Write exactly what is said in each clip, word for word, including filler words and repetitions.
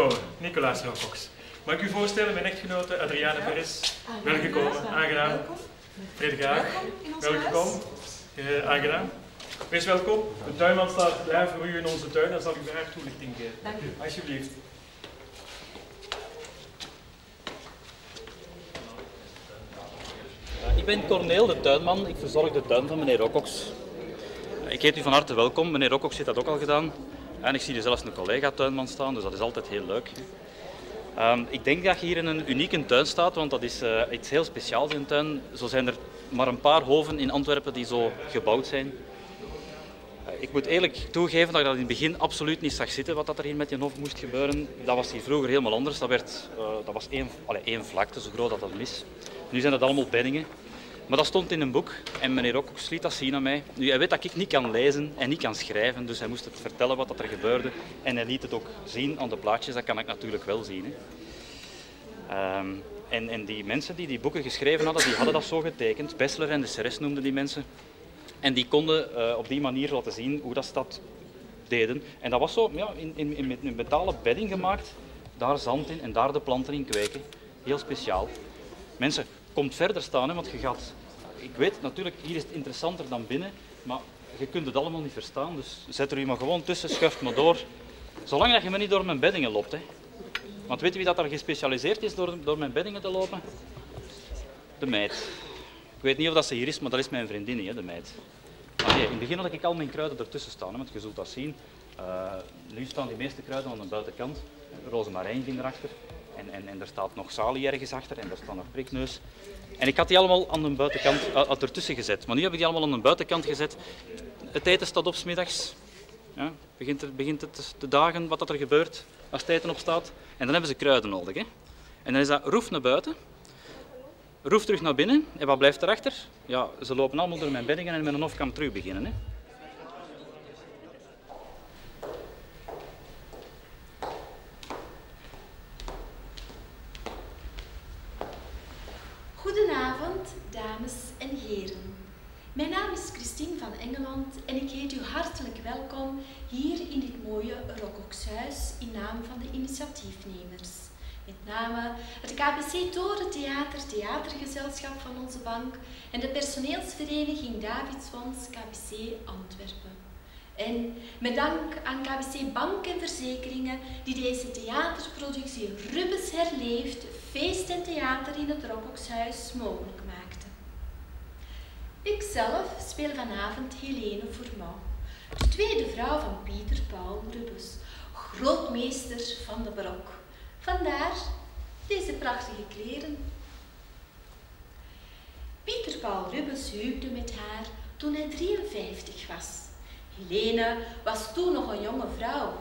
gekomen, Nicolaas Rockox. Mag ik u voorstellen, mijn echtgenote Adriana Perez. Welgekomen, aangenaam. Frederik Haag, welkom. Uh, aangenaam. Wees welkom. De tuinman staat daar voor u in onze tuin, daar zal ik graag toelichting geven. Dank u. Alsjeblieft. Ik ben Corneel, de tuinman. Ik verzorg de tuin van meneer Rockox. Ik heet u van harte welkom. Meneer Rockox heeft dat ook al gedaan. En ik zie hier zelfs een collega-tuinman staan, dus dat is altijd heel leuk. Um, ik denk dat je hier in een unieke tuin staat, want dat is uh, iets heel speciaals in een tuin. Zo zijn er maar een paar hoven in Antwerpen die zo gebouwd zijn. Uh, ik moet eerlijk toegeven dat ik dat in het begin absoluut niet zag zitten, wat dat er hier met die hof moest gebeuren. Dat was hier vroeger helemaal anders. Dat, werd, uh, dat was één, allee, één vlakte, zo groot dat dat is. Nu zijn dat allemaal beddingen. Maar dat stond in een boek en meneer Rockox liet dat zien aan mij. Nu, hij weet dat ik niet kan lezen en niet kan schrijven, dus hij moest het vertellen wat er gebeurde. En hij liet het ook zien aan de plaatjes, dat kan ik natuurlijk wel zien. Hè. Um, en, en die mensen die die boeken geschreven hadden, die hadden dat zo getekend. Bessler en de Serres noemden die mensen. En die konden uh, op die manier laten zien hoe dat ze dat deden. En dat was zo ja, in, in, in, met een metalen bedding gemaakt, daar zand in en daar de planten in kweken. Heel speciaal. Mensen, komt verder staan, hè, want je gaat... Ik weet natuurlijk, hier is het interessanter dan binnen, maar je kunt het allemaal niet verstaan. Dus zet er u maar gewoon tussen, schuift maar door. Zolang dat je me niet door mijn beddingen loopt. Hè. Want weet je wie dat daar gespecialiseerd is door, door mijn beddingen te lopen? De meid. Ik weet niet of dat ze hier is, maar dat is mijn vriendin, hè, de meid. Maar nee, in het begin had ik al mijn kruiden ertussen staan, hè, want je zult dat zien. Uh, nu staan die meeste kruiden aan de buitenkant. Rozemarijn ging erachter. En, en, en er staat nog salie ergens achter en daar staat nog prikneus. En ik had die allemaal aan de buitenkant uh, ertussen gezet. Maar nu heb ik die allemaal aan de buitenkant gezet. Het eten staat op 's middags. Ja, begint, er, begint het te dagen wat dat er gebeurt als het eten op staat. En dan hebben ze kruiden nodig. Hè. En dan is dat roef naar buiten. Roef terug naar binnen. En wat blijft erachter? Ja, ze lopen allemaal door mijn beddingen en met een hof kan terug beginnen. Hè. Goedenavond, dames en heren. Mijn naam is Christine van Engeland en ik heet u hartelijk welkom hier in dit mooie Rockoxhuis in naam van de initiatiefnemers. Met name het K B C Torentheater, theatergezelschap van onze bank en de personeelsvereniging Davidsons K B C Antwerpen. En met dank aan K B C Bank en Verzekeringen die deze theaterproductie Rubens herleeft, feest en theater in het Rockoxhuis mogelijk maakte. Ikzelf speel vanavond Helene Fourment, de tweede vrouw van Pieter Paul Rubens, grootmeester van de barok. Vandaar deze prachtige kleren. Pieter Paul Rubens huwde met haar toen hij drieënvijftig was. Helene was toen nog een jonge vrouw,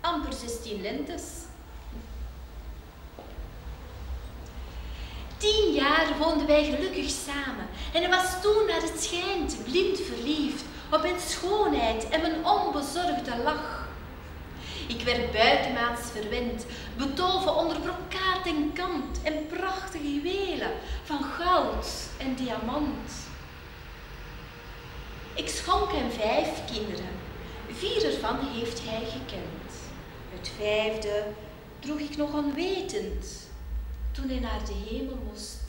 amper zestien lentes. Tien jaar woonden wij gelukkig samen en hij was toen naar het schijnt blind verliefd op mijn schoonheid en mijn onbezorgde lach. Ik werd buitenmaats verwend, betoven onder brokaat en kant en prachtige juwelen van goud en diamant. Ik schonk hem vijf kinderen, vier ervan heeft hij gekend. Het vijfde droeg ik nog onwetend. Toen hij naar de hemel moest.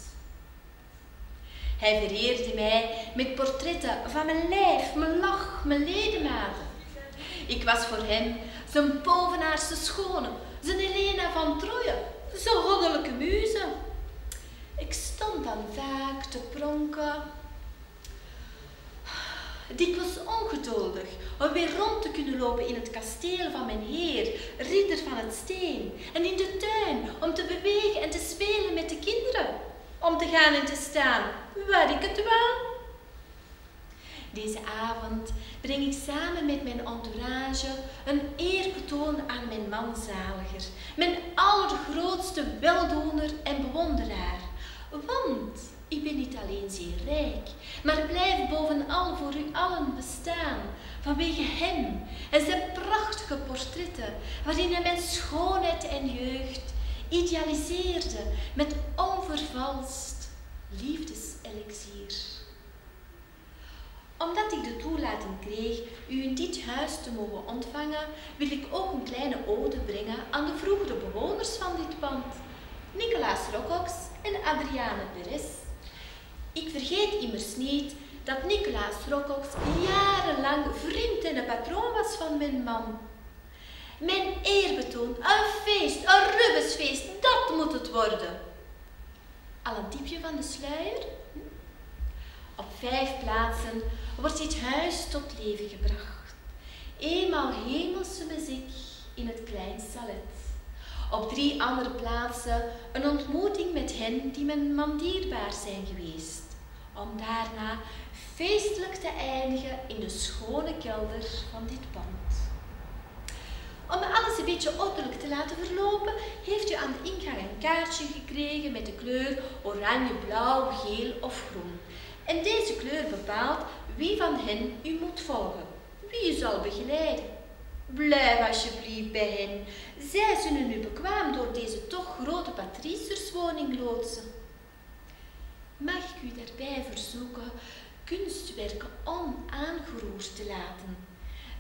Hij vereerde mij met portretten van mijn lijf, mijn lach, mijn ledematen. Ik was voor hem zijn bovenaarse schone, zijn Helena van Troje, zijn goddelijke muze. Ik stond dan vaak te pronken, dikwijls ongeduldig om weer rond te kunnen lopen in het kasteel van mijn heer, ridder van het Steen, en in de tuin om te bewegen en te spelen met de kinderen, om te gaan en te staan waar ik het wou. Deze avond breng ik samen met mijn entourage een eerbetoon aan mijn manzaliger, mijn allergrootste weldoener en bewonderaar, want ik ben niet alleen zeer rijk, maar blijf bovenal voor u allen bestaan, vanwege hem en zijn prachtige portretten, waarin hij mijn schoonheid en jeugd idealiseerde met onvervalst liefdeselixier. Omdat ik de toelating kreeg u in dit huis te mogen ontvangen, wil ik ook een kleine ode brengen aan de vroegere bewoners van dit pand, Nicolaas Rockox en Adriana Perez. Ik vergeet immers niet dat Nicolaas Rockox jarenlang vriend en een patroon was van mijn man. Mijn eerbetoon, een feest, een Rubensfeest, dat moet het worden. Al een tipje van de sluier? Op vijf plaatsen wordt dit huis tot leven gebracht. Eenmaal hemelse muziek in het klein salet. Op drie andere plaatsen een ontmoeting met hen die mijn man dierbaar zijn geweest. Om daarna feestelijk te eindigen in de schone kelder van dit pand. Om alles een beetje ordelijk te laten verlopen, heeft u aan de ingang een kaartje gekregen met de kleur oranje, blauw, geel of groen. En deze kleur bepaalt wie van hen u moet volgen, wie u zal begeleiden. Blijf alsjeblieft bij hen. Zij zullen u bekwaam door deze toch grote patricierswoning loodsen. Mag ik u daarbij verzoeken kunstwerken onaangeroerd te laten?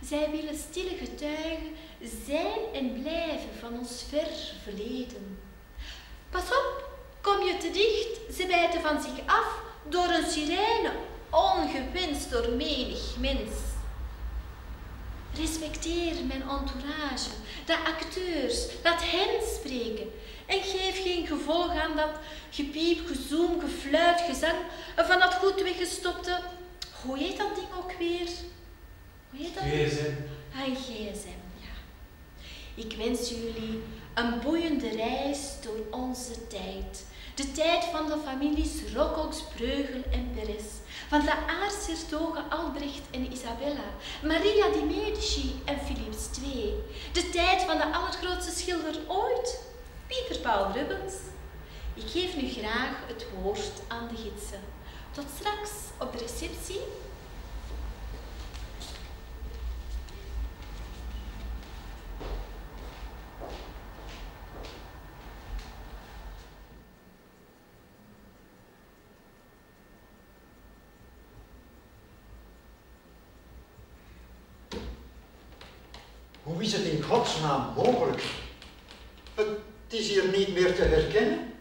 Zij willen stille getuigen zijn en blijven van ons ver verleden. Pas op, kom je te dicht, ze wijten van zich af door een sirene, ongewenst door menig mens. Respecteer mijn entourage, de acteurs, laat hen spreken en geef geen gevolg aan dat gepiep, gezoem, gefluit, gezang van dat goed weggestopte, hoe heet dat ding ook weer? Hoe heet dat? G S M. Ah, G S M, ja. Ik wens jullie een boeiende reis door onze tijd. De tijd van de families Rockox, Bruegel en Perez. Van de aartshertogen Albrecht en Isabella. Maria di Medici en Philips de Tweede. De tijd van de allergrootste schilder ooit. Pieter Paul Rubens. Ik geef nu graag het woord aan de gidsen. Tot straks op de receptie. Hoe is het in godsnaam mogelijk? Het is hier niet meer te herkennen.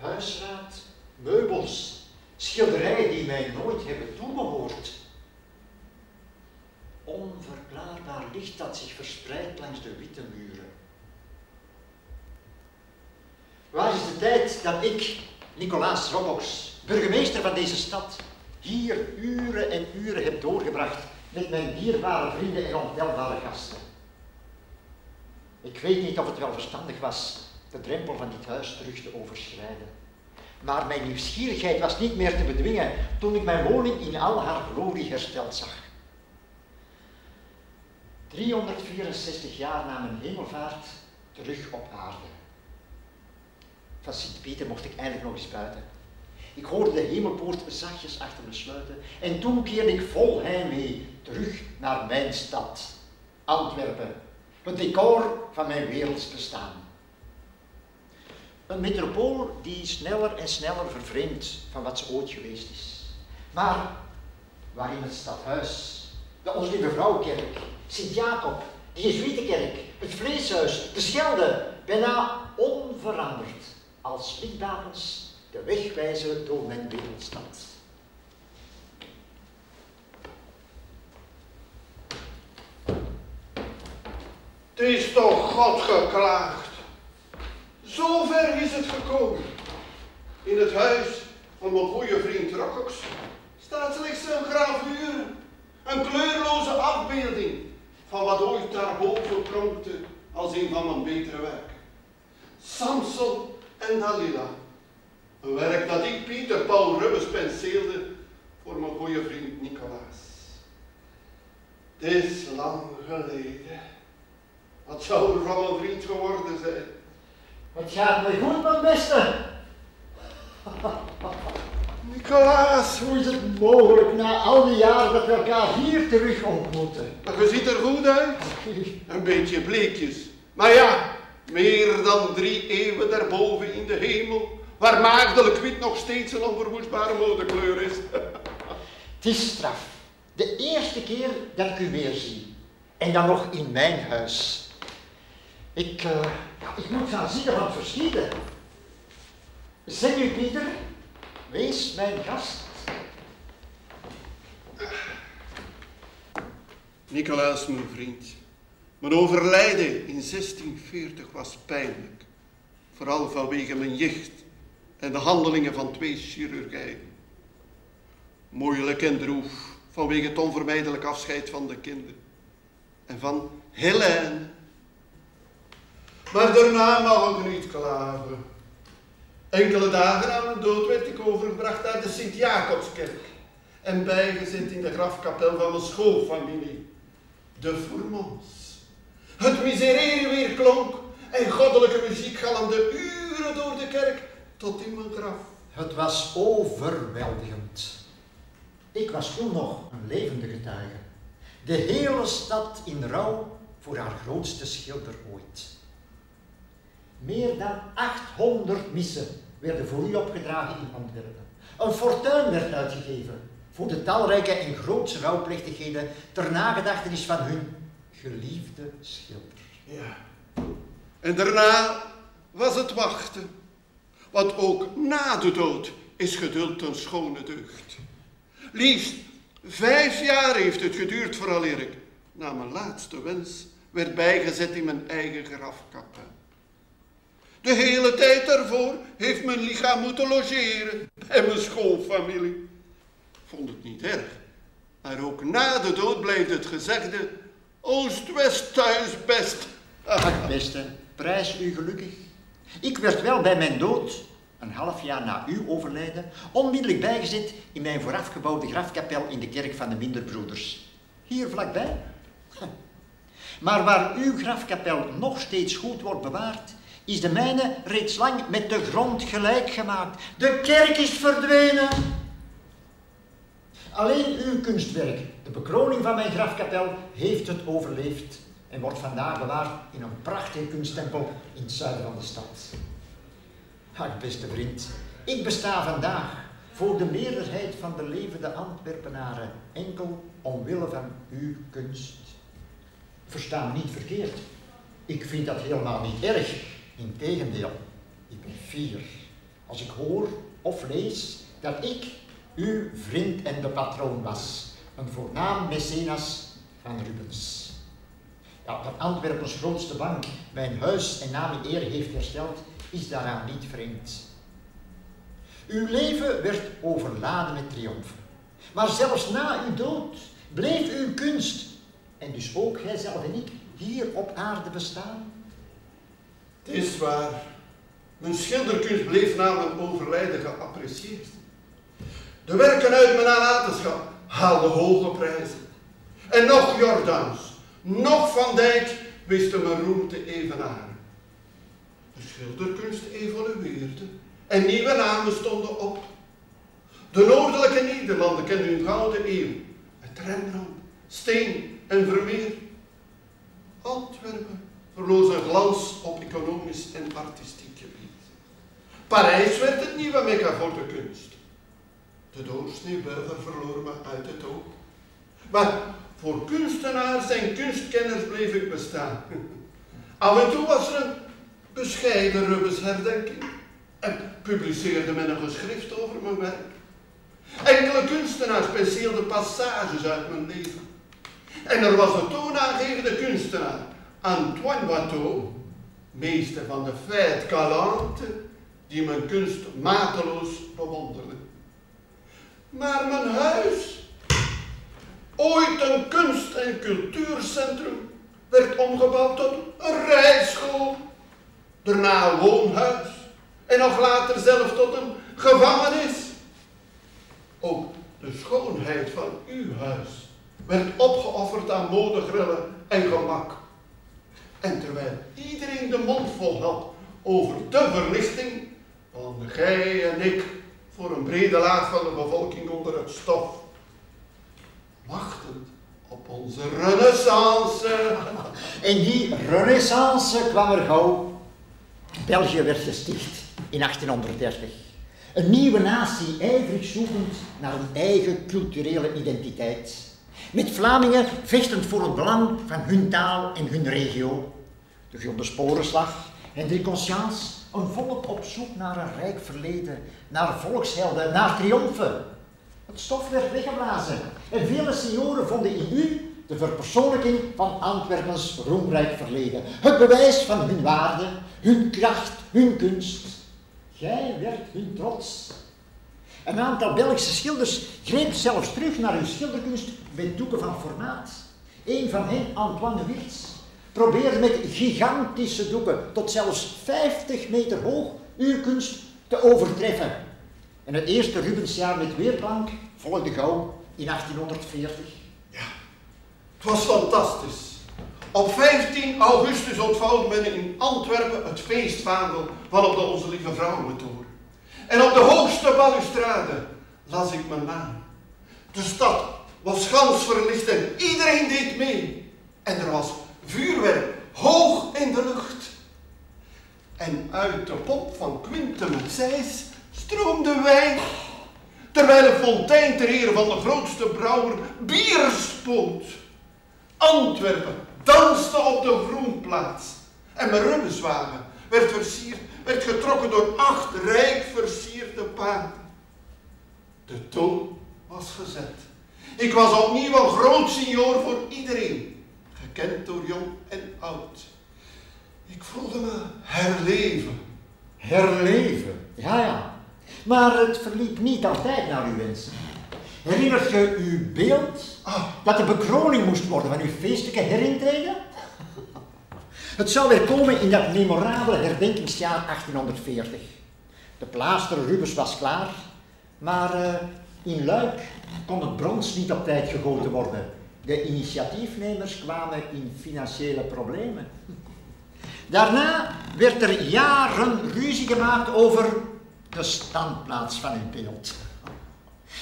Huisraad, meubels, schilderijen die mij nooit hebben toebehoord. Onverklaarbaar licht dat zich verspreidt langs de witte muren. Waar is de tijd dat ik, Nicolaas Rockox, burgemeester van deze stad, hier uren en uren heb doorgebracht? Met mijn dierbare vrienden en ontelbare gasten. Ik weet niet of het wel verstandig was de drempel van dit huis terug te overschrijden. Maar mijn nieuwsgierigheid was niet meer te bedwingen toen ik mijn woning in al haar glorie hersteld zag. driehonderdvierenzestig jaar na mijn hemelvaart terug op aarde. Van Sint-Pieter mocht ik eindelijk nog eens buiten. Ik hoorde de hemelpoort zachtjes achter me sluiten en toen keerde ik vol heimwee terug naar mijn stad, Antwerpen, het decor van mijn werelds bestaan. Een metropool die sneller en sneller vervreemdt van wat ze ooit geweest is. Maar waarin het stadhuis, de Onze-Lieve-Vrouwekerk, Sint-Jacob, de Jezuïetenkerk, het Vleeshuis, de Schelde, bijna onveranderd als lichtbakens de weg wijzen door mijn wereldstad. Het is toch God geklaagd. Zo ver is het gekomen. In het huis van mijn goede vriend Rockox staat slechts een gravure, een kleurloze afbeelding van wat ooit daarboven pronkte als een van mijn betere werken. Samson en Dalila. Een werk dat ik, Pieter Paul Rubens, penseelde voor mijn goede vriend Nicolaas. Het is lang geleden. Wat zou er van mijn vriend geworden zijn? Het gaat me goed, mijn beste. Nicolaas, hoe is het mogelijk na al die jaren dat we elkaar hier terug ontmoeten? Je ziet er goed uit. Een beetje bleekjes. Maar ja, meer dan drie eeuwen daarboven in de hemel. Waar maagdelijk wit nog steeds een onverwoestbare modekleur is. Het is straf. De eerste keer dat ik u weer zie. En dan nog in mijn huis. Ik, uh, ik moet gaan zitten van het verschieten. Zeg u, Pieter, wees mijn gast. Nicolaas, mijn vriend. Mijn overlijden in zestien veertig was pijnlijk. Vooral vanwege mijn jicht en de handelingen van twee chirurgijnen. Moeilijk en droef vanwege het onvermijdelijk afscheid van de kinderen. En van Helene. Maar daarna mag ik niet klagen. Enkele dagen na mijn dood werd ik overgebracht naar de Sint-Jacobskerk. En bijgezet in de grafkapel van mijn schoolfamilie. De Fourments. Het miserere weer klonk en goddelijke muziek galmde uren door de kerk tot in mijn graf. Het was overweldigend. Ik was toen nog een levende getuige. De hele stad in rouw voor haar grootste schilder ooit. Meer dan achthonderd missen werden voor u opgedragen in Antwerpen. Een fortuin werd uitgegeven voor de talrijke en grootse rouwplechtigheden ter nagedachtenis van hun geliefde schilder. Ja. En daarna was het wachten. Want ook na de dood is geduld een schone deugd. Liefst vijf jaar heeft het geduurd vooraleer ik, na mijn laatste wens, werd bijgezet in mijn eigen grafkapel. De hele tijd daarvoor heeft mijn lichaam moeten logeren bij mijn schoolfamilie. Vond het niet erg, maar ook na de dood blijft het gezegde, oost-west thuis best. Ach beste, prijs u gelukkig. Ik werd wel bij mijn dood, een half jaar na uw overlijden, onmiddellijk bijgezet in mijn voorafgebouwde grafkapel in de kerk van de Minderbroeders. Hier vlakbij. Maar waar uw grafkapel nog steeds goed wordt bewaard, is de mijne reeds lang met de grond gelijk gemaakt. De kerk is verdwenen. Alleen uw kunstwerk, de bekroning van mijn grafkapel, heeft het overleefd en wordt vandaag bewaard in een prachtige kunsttempel in het zuiden van de stad. Ach, beste vriend, ik besta vandaag voor de meerderheid van de levende Antwerpenaren enkel omwille van uw kunst. Versta me niet verkeerd. Ik vind dat helemaal niet erg. Integendeel, ik ben fier als ik hoor of lees dat ik uw vriend en de patroon was. Een voornaam mecenas van Rubens. Ja, dat Antwerpens grootste bank mijn huis en naam in eer heeft hersteld, is daaraan niet vreemd. Uw leven werd overladen met triomfen. Maar zelfs na uw dood bleef uw kunst, en dus ook hijzelf en ik, hier op aarde bestaan. Het is waar. Mijn schilderkunst bleef na mijn overlijden geapprecieerd. De werken uit mijn nalatenschap haalden hoge prijzen. En nog Jordaens, nog Van Dijk wisten mijn roem te evenaren. De schilderkunst evolueerde en nieuwe namen stonden op. De noordelijke Nederlanden kennen hun gouden eeuw. Het Rembrandt, Steen en Vermeer. Antwerpen verloor zijn glans op economisch en artistiek gebied. Parijs werd het nieuwe mekka voor de kunst. De doorsneeburger verloor me uit het oog. Maar voor kunstenaars en kunstkenners bleef ik bestaan. Af en toe was er een bescheiden Rubens herdenking en publiceerde men een geschrift over mijn werk. Enkele kunstenaars penseelden passages uit mijn leven. En er was een toonaangevende kunstenaar, Antoine Watteau, meester van de fête galante, die mijn kunst mateloos bewonderde. Maar mijn huis, ooit een kunst- en cultuurcentrum, werd omgebouwd tot een rijschool. Daarna een woonhuis en nog later zelf tot een gevangenis. Ook de schoonheid van uw huis werd opgeofferd aan modegrillen en gemak. En terwijl iedereen de mond vol had over de verlichting, van gij en ik voor een brede laag van de bevolking onder het stof, wachtend op onze renaissance. En die renaissance kwam er gauw. België werd gesticht in achttien dertig. Een nieuwe natie, ijverig zoekend naar een eigen culturele identiteit. Met Vlamingen vechtend voor het belang van hun taal en hun regio. De Gulden Sporenslag en de conscience, een volk op zoek naar een rijk verleden, naar volkshelden, naar triomfen. Het stof werd weggeblazen en vele senioren vonden in u de verpersoonlijking van Antwerpens roemrijk verleden. Het bewijs van hun waarde, hun kracht, hun kunst. Jij werd hun trots. Een aantal Belgische schilders greep zelfs terug naar hun schilderkunst met doeken van formaat. Een van hen, Antoine Wiertz, probeerde met gigantische doeken tot zelfs vijftig meter hoog uw kunst te overtreffen. En het eerste Rubensjaar met weerplank volgde gauw in achttien veertig. Ja, het was fantastisch. Op vijftien augustus ontvouwde men in Antwerpen het feestvaandel van op de Onze-Lieve-Vrouwekerk. En op de hoogste balustrade las ik mijn naam. De stad was gans verlicht en iedereen deed mee. En er was vuurwerk hoog in de lucht. En uit de pop van Quinte Matthijs stroomde wijn, terwijl een fontein ter ere van de grootste brouwer bier spoot. Antwerpen danste op de Groenplaats en mijn Rubenswagen werd versierd, werd getrokken door acht rijk versierde paarden. De toon was gezet. Ik was opnieuw een groot senior voor iedereen, gekend door jong en oud. Ik voelde me herleven. Herleven? Ja, ja. Maar het verliep niet altijd naar uw wensen. Herinnert je uw beeld dat de bekroning moest worden van uw feestelijke herintreden? Het zou weer komen in dat memorabele herdenkingsjaar achttien veertig. De plaster Rubens was klaar, maar uh, in Luik kon het brons niet op tijd gegoten worden. De initiatiefnemers kwamen in financiële problemen. Daarna werd er jaren ruzie gemaakt over de standplaats van uw beeld.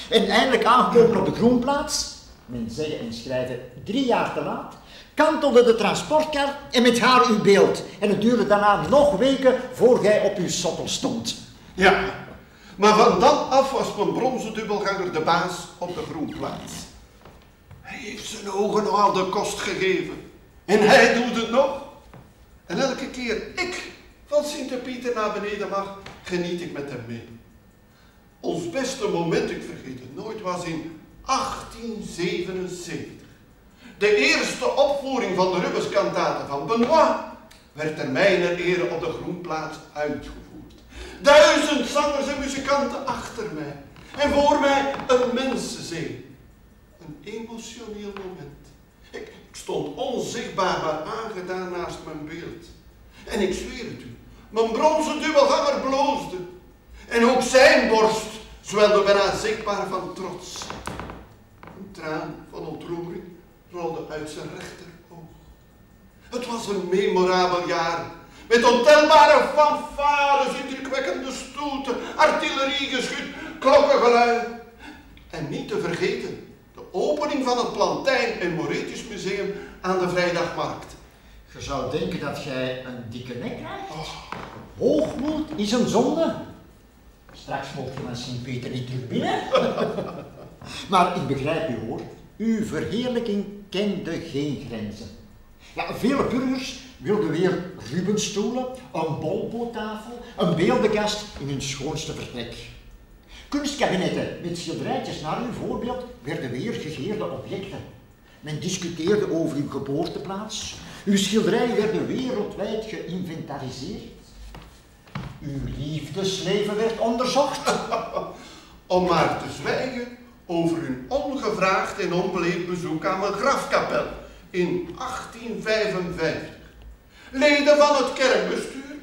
En eindelijk aangekomen op de Groenplaats, men zeggen en schrijven drie jaar te laat, kantelde de transportkar en met haar uw beeld. En het duurde daarna nog weken voor gij op uw sokkel stond. Ja, maar van dan af was mijn bronzen dubbelganger de baas op de Groenplaats. Hij heeft zijn ogen nog al de kost gegeven. En hij doet het nog. En elke keer ik van Sint-Pieter naar beneden mag, geniet ik met hem mee. Ons beste moment, ik vergeet het nooit, was in achttien zevenenzeventig. De eerste opvoering van de Rubenskantaten van Benoît werd ter mijner ere op de Groenplaats uitgevoerd. Duizend zangers en muzikanten achter mij en voor mij een mensenzee. Een emotioneel moment. Ik, ik stond onzichtbaar maar aangedaan naast mijn beeld. En ik zweer het u, mijn bronzen dubbelganger bloosde. En ook zijn borst zwelde bijna zichtbaar van trots. Een traan van ontroering rolde uit zijn rechteroog. Het was een memorabel jaar, met ontelbare fanfares, indrukwekkende stoeten, artilleriegeschut, klokkengelui. En niet te vergeten, de opening van het Plantijn en Mauritius Museum aan de Vrijdagmarkt. Je zou denken dat jij een dikke nek krijgt. Oh. Hoogmoed is een zonde. Straks mocht je van Sint-Pieter niet terug binnen. Maar ik begrijp u hoor, uw verheerlijking kende geen grenzen. Ja, vele burgers wilden weer Rubensstoelen, een bolbotafel, een beeldenkast in hun schoonste vertrek. Kunstkabinetten met schilderijtjes naar uw voorbeeld werden weer gegeerde objecten. Men discuteerde over uw geboorteplaats, uw schilderijen werden wereldwijd geïnventariseerd. Uw liefdesleven werd onderzocht. Om maar te zwijgen over hun ongevraagd en onbeleefd bezoek aan mijn grafkapel in achttien vijfenvijftig. Leden van het kerkbestuur,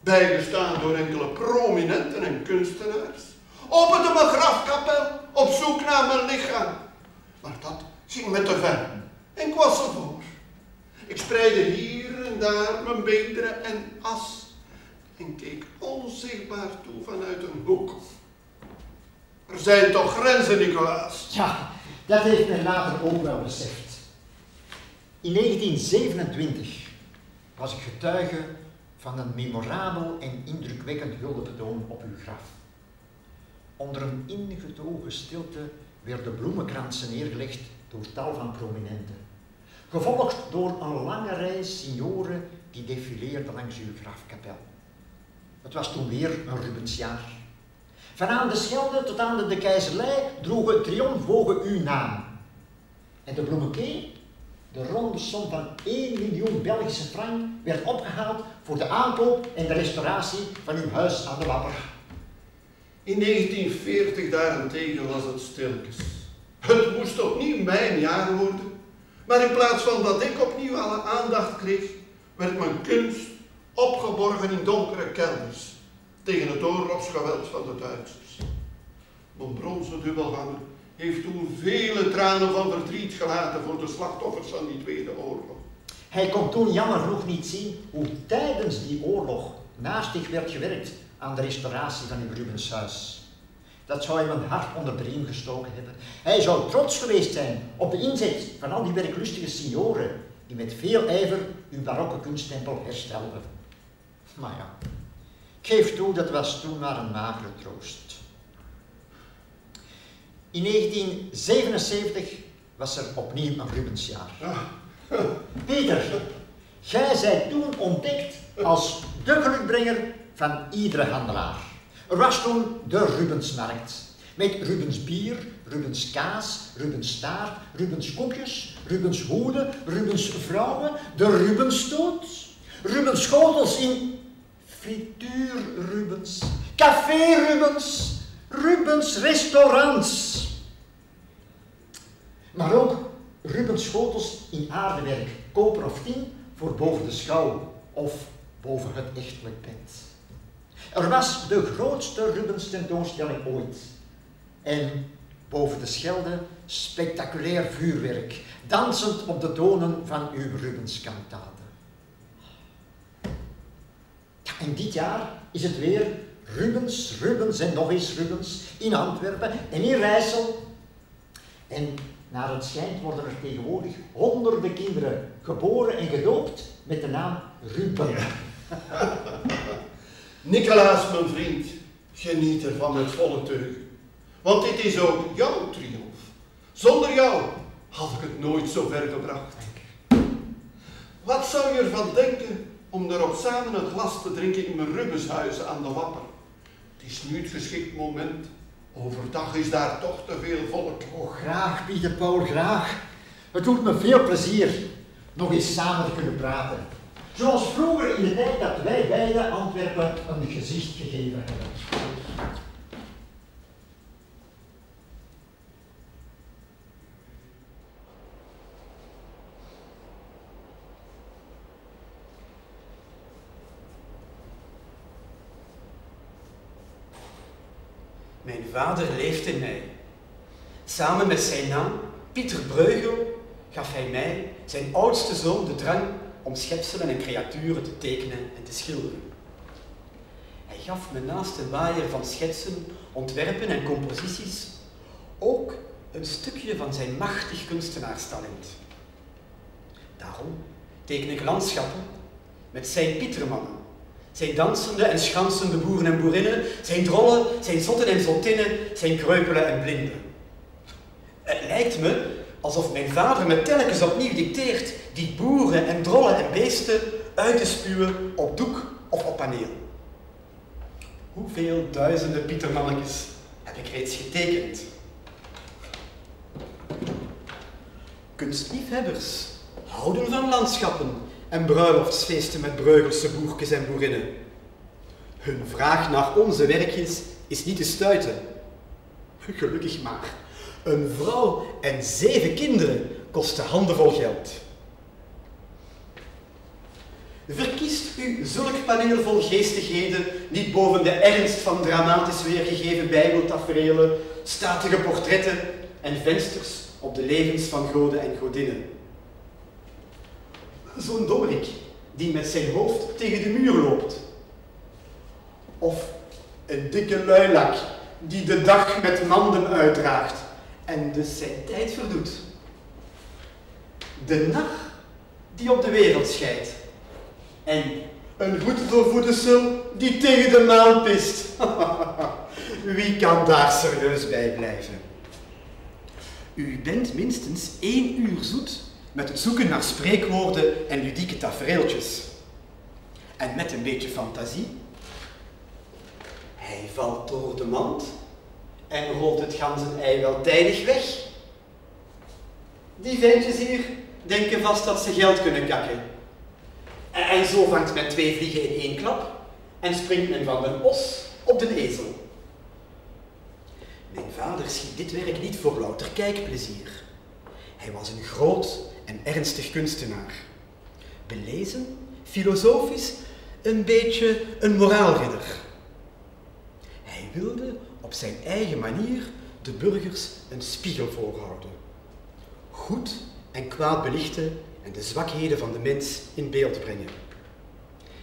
bijgestaan door enkele prominenten en kunstenaars, openden mijn grafkapel op zoek naar mijn lichaam. Maar dat ging me te ver en ik was ervoor. Ik spreidde hier en daar mijn beenderen en as. En keek onzichtbaar toe vanuit een hoek. Er zijn toch grenzen, Nicolaas? Ja, dat heeft men later ook wel beseft. In negentien zevenentwintig was ik getuige van een memorabel en indrukwekkend huldebetoon op uw graf. onder een ingetogen stilte werden bloemenkransen neergelegd door tal van prominenten, gevolgd door een lange rij signoren die defileerde langs uw grafkapel. Het was toen weer een Rubensjaar. Van aan de Schelde tot aan de Keizerlei droegen triomfbogen uw naam. En de bloemenkeer, de ronde som van één miljoen Belgische frank, werd opgehaald voor de aankoop en de restauratie van uw huis aan de Wapper. In negentien veertig daarentegen was het stilkens. Het moest opnieuw mijn jaar worden, maar in plaats van dat ik opnieuw alle aandacht kreeg, werd mijn kunst opgeborgen in donkere kelders tegen het oorlogsgeweld van de Duitsers. Mijn bronzen dubbelhanger heeft toen vele tranen van verdriet gelaten voor de slachtoffers van die Tweede Oorlog. Hij kon toen jammer genoeg niet zien hoe tijdens die oorlog naastig werd gewerkt aan de restauratie van uw Rubenshuis. Dat zou hem een hart onder de riem gestoken hebben. Hij zou trots geweest zijn op de inzet van al die werklustige signoren die met veel ijver uw barokke kunsttempel herstelden. Maar ja, ik geef toe, dat was toen maar een magere troost. In negentien zevenenzeventig was er opnieuw een Rubensjaar. Pieter, jij zijt toen ontdekt als de gelukbrenger van iedere handelaar. Er was toen de Rubensmarkt, met Rubens bier, Rubens kaas, Rubens taart, Rubens koekjes, Rubens hoeden, Rubens vrouwen, de Rubensstoot, Rubens schotels in frituur Rubens, café Rubens, Rubens restaurants. Maar ook Rubens schotels in aardewerk, koper of tin, voor boven de schouw of boven het echtelijk bed. Er was de grootste Rubens tentoonstelling ooit. En boven de Schelde spectaculair vuurwerk, dansend op de tonen van uw Rubenskantaten. En dit jaar is het weer Rubens, Rubens en nog eens Rubens in Antwerpen en in Rijssel. En naar het schijnt worden er tegenwoordig honderden kinderen geboren en gedoopt met de naam Ruben. Ja. Nicolaas, mijn vriend, geniet ervan met volle teugen. Want dit is ook jouw triomf. Zonder jou had ik het nooit zo ver gebracht. Wat zou je ervan denken om daarop samen een glas te drinken in mijn Rubenshuis aan de Wapper? Het is nu het geschikt moment. Overdag is daar toch te veel volk. Oh, graag, Pieter Paul, graag. Het doet me veel plezier nog eens samen kunnen praten. Zoals vroeger in de tijd dat wij beide Antwerpen een gezicht gegeven hebben. Mijn vader leeft in mij. Samen met zijn naam, Pieter Bruegel, gaf hij mij, zijn oudste zoon, de drang om schepselen en creaturen te tekenen en te schilderen. Hij gaf me naast de waaier van schetsen, ontwerpen en composities ook een stukje van zijn machtig kunstenaarstalent. Daarom teken ik landschappen met zijn Pietermannen, zijn dansende en schansende boeren en boerinnen, zijn drollen, zijn zotten en zottinnen, zijn kreupelen en blinden. Het lijkt me alsof mijn vader me telkens opnieuw dicteert die boeren en drollen en beesten uit te spuwen op doek of op paneel. Hoeveel duizenden Pietermannetjes heb ik reeds getekend? Kunstliefhebbers houden van landschappen en bruiloftsfeesten met Breugelse boerkes en boerinnen. Hun vraag naar onze werkjes is niet te stuiten. Gelukkig maar. Een vrouw en zeven kinderen kosten handenvol geld. Verkiest u zulk paneel vol geestigheden niet boven de ernst van dramatisch weergegeven bijbeltaferelen, statige portretten en vensters op de levens van goden en godinnen. Zo'n dommerik die met zijn hoofd tegen de muur loopt. Of een dikke luilak die de dag met manden uitdraagt en dus zijn tijd verdoet. De nacht die op de wereld scheidt. En een goed doorvoede sul die tegen de maan pist. Wie kan daar serieus bij blijven? U bent minstens één uur zoet met het zoeken naar spreekwoorden en ludieke tafereeltjes. En met een beetje fantasie. Hij valt door de mand en rolt het ganzen ei wel tijdig weg. Die ventjes hier denken vast dat ze geld kunnen kakken. En zo vangt men twee vliegen in één klap en springt men van den os op den ezel. Mijn vader schiep dit werk niet voor louter kijkplezier. Hij was een groot en ernstig kunstenaar. Belezen, filosofisch, een beetje een moraalridder. Hij wilde op zijn eigen manier de burgers een spiegel voorhouden. Goed en kwaad belichten en de zwakheden van de mens in beeld brengen.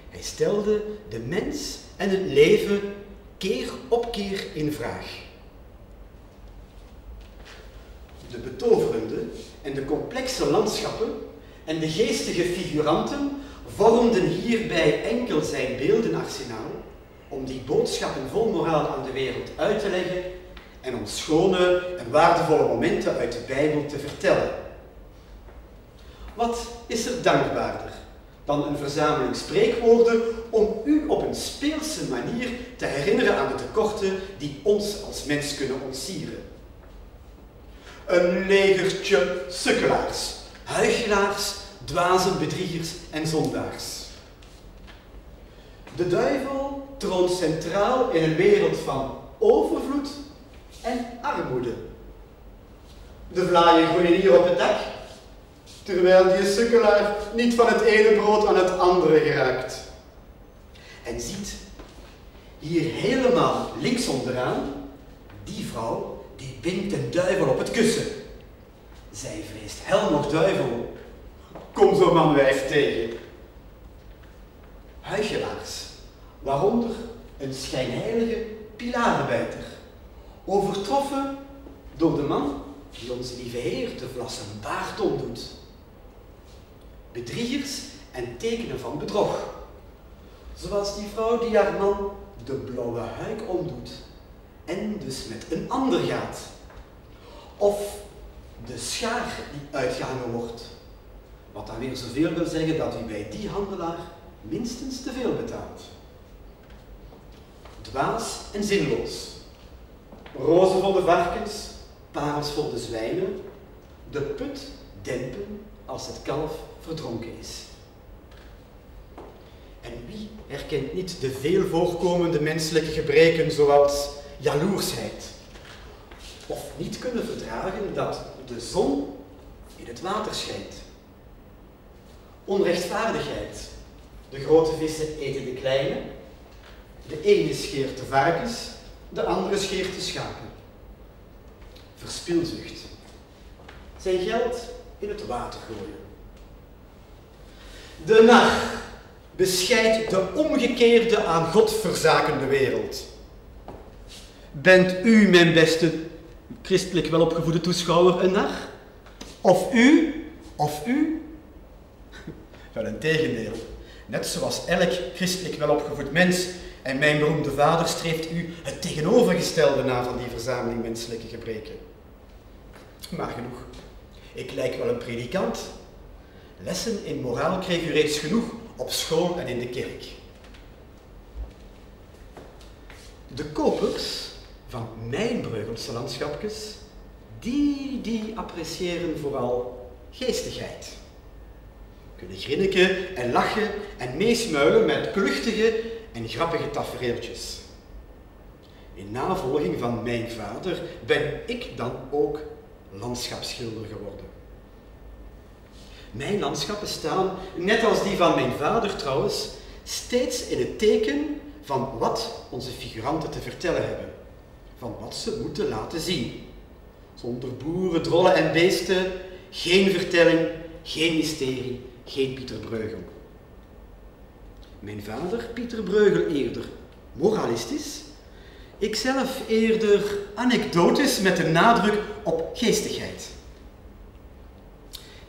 Hij stelde de mens en het leven keer op keer in vraag. De betoverende en de complexe landschappen en de geestige figuranten vormden hierbij enkel zijn beeldenarsenaal om die boodschappen vol moraal aan de wereld uit te leggen en om schone en waardevolle momenten uit de Bijbel te vertellen. Wat is er dankbaarder dan een verzameling spreekwoorden om u op een speelse manier te herinneren aan de tekorten die ons als mens kunnen ontsieren? Een legertje sukkelaars, huichelaars, dwazen, bedriegers en zondaars. De duivel troont centraal in een wereld van overvloed en armoede. De vlaaien groeien hier op het dak, terwijl die sukkelaar niet van het ene brood aan het andere geraakt. En ziet, hier helemaal links onderaan, die vrouw die bindt een duivel op het kussen. Zij vreest hel nog duivel. Kom zo man wijf tegen. Huichelaars, waaronder een schijnheilige pilarenbijter, overtroffen door de man die onze lieve Heer te vlassen baard omdoet. Bedriegers en tekenen van bedrog, zoals die vrouw die haar man de blauwe huik omdoet en dus met een ander gaat. Of de schaar die uitgehangen wordt, wat dan weer zoveel wil zeggen dat u bij die handelaar minstens te veel betaalt. Dwaas en zinloos, rozen vol de varkens, parels vol de zwijnen, de put dempen als het kalf verdronken is. En wie herkent niet de veel voorkomende menselijke gebreken zoals jaloersheid, of niet kunnen verdragen dat de zon in het water schijnt. Onrechtvaardigheid. De grote vissen eten de kleine. De ene scheert de varkens, de andere scheert de schapen. Verspilzucht. Zijn geld in het water gooien. De nar bescheidt de omgekeerde aan God verzakende wereld. Bent u, mijn beste christelijk welopgevoede toeschouwer, een nar? Of u, of u? Wel, een tegendeel. Net zoals elk christelijk welopgevoed mens en mijn beroemde vader streeft u het tegenovergestelde na van die verzameling menselijke gebreken. Maar genoeg. Ik lijk wel een predikant. Lessen in moraal kreeg u reeds genoeg op school en in de kerk. De kopers van mijn Bruegelse landschapjes, die, die appreciëren vooral geestigheid. Kunnen grinniken en lachen en meesmuilen met kluchtige en grappige tafereeltjes. In navolging van mijn vader ben ik dan ook landschapsschilder geworden. Mijn landschappen staan, net als die van mijn vader trouwens, steeds in het teken van wat onze figuranten te vertellen hebben. Van wat ze moeten laten zien. Zonder boeren, drollen en beesten, geen vertelling, geen mysterie, geen Pieter Bruegel. Mijn vader, Pieter Bruegel, eerder moralistisch. Ikzelf eerder anekdotisch met de nadruk op geestigheid.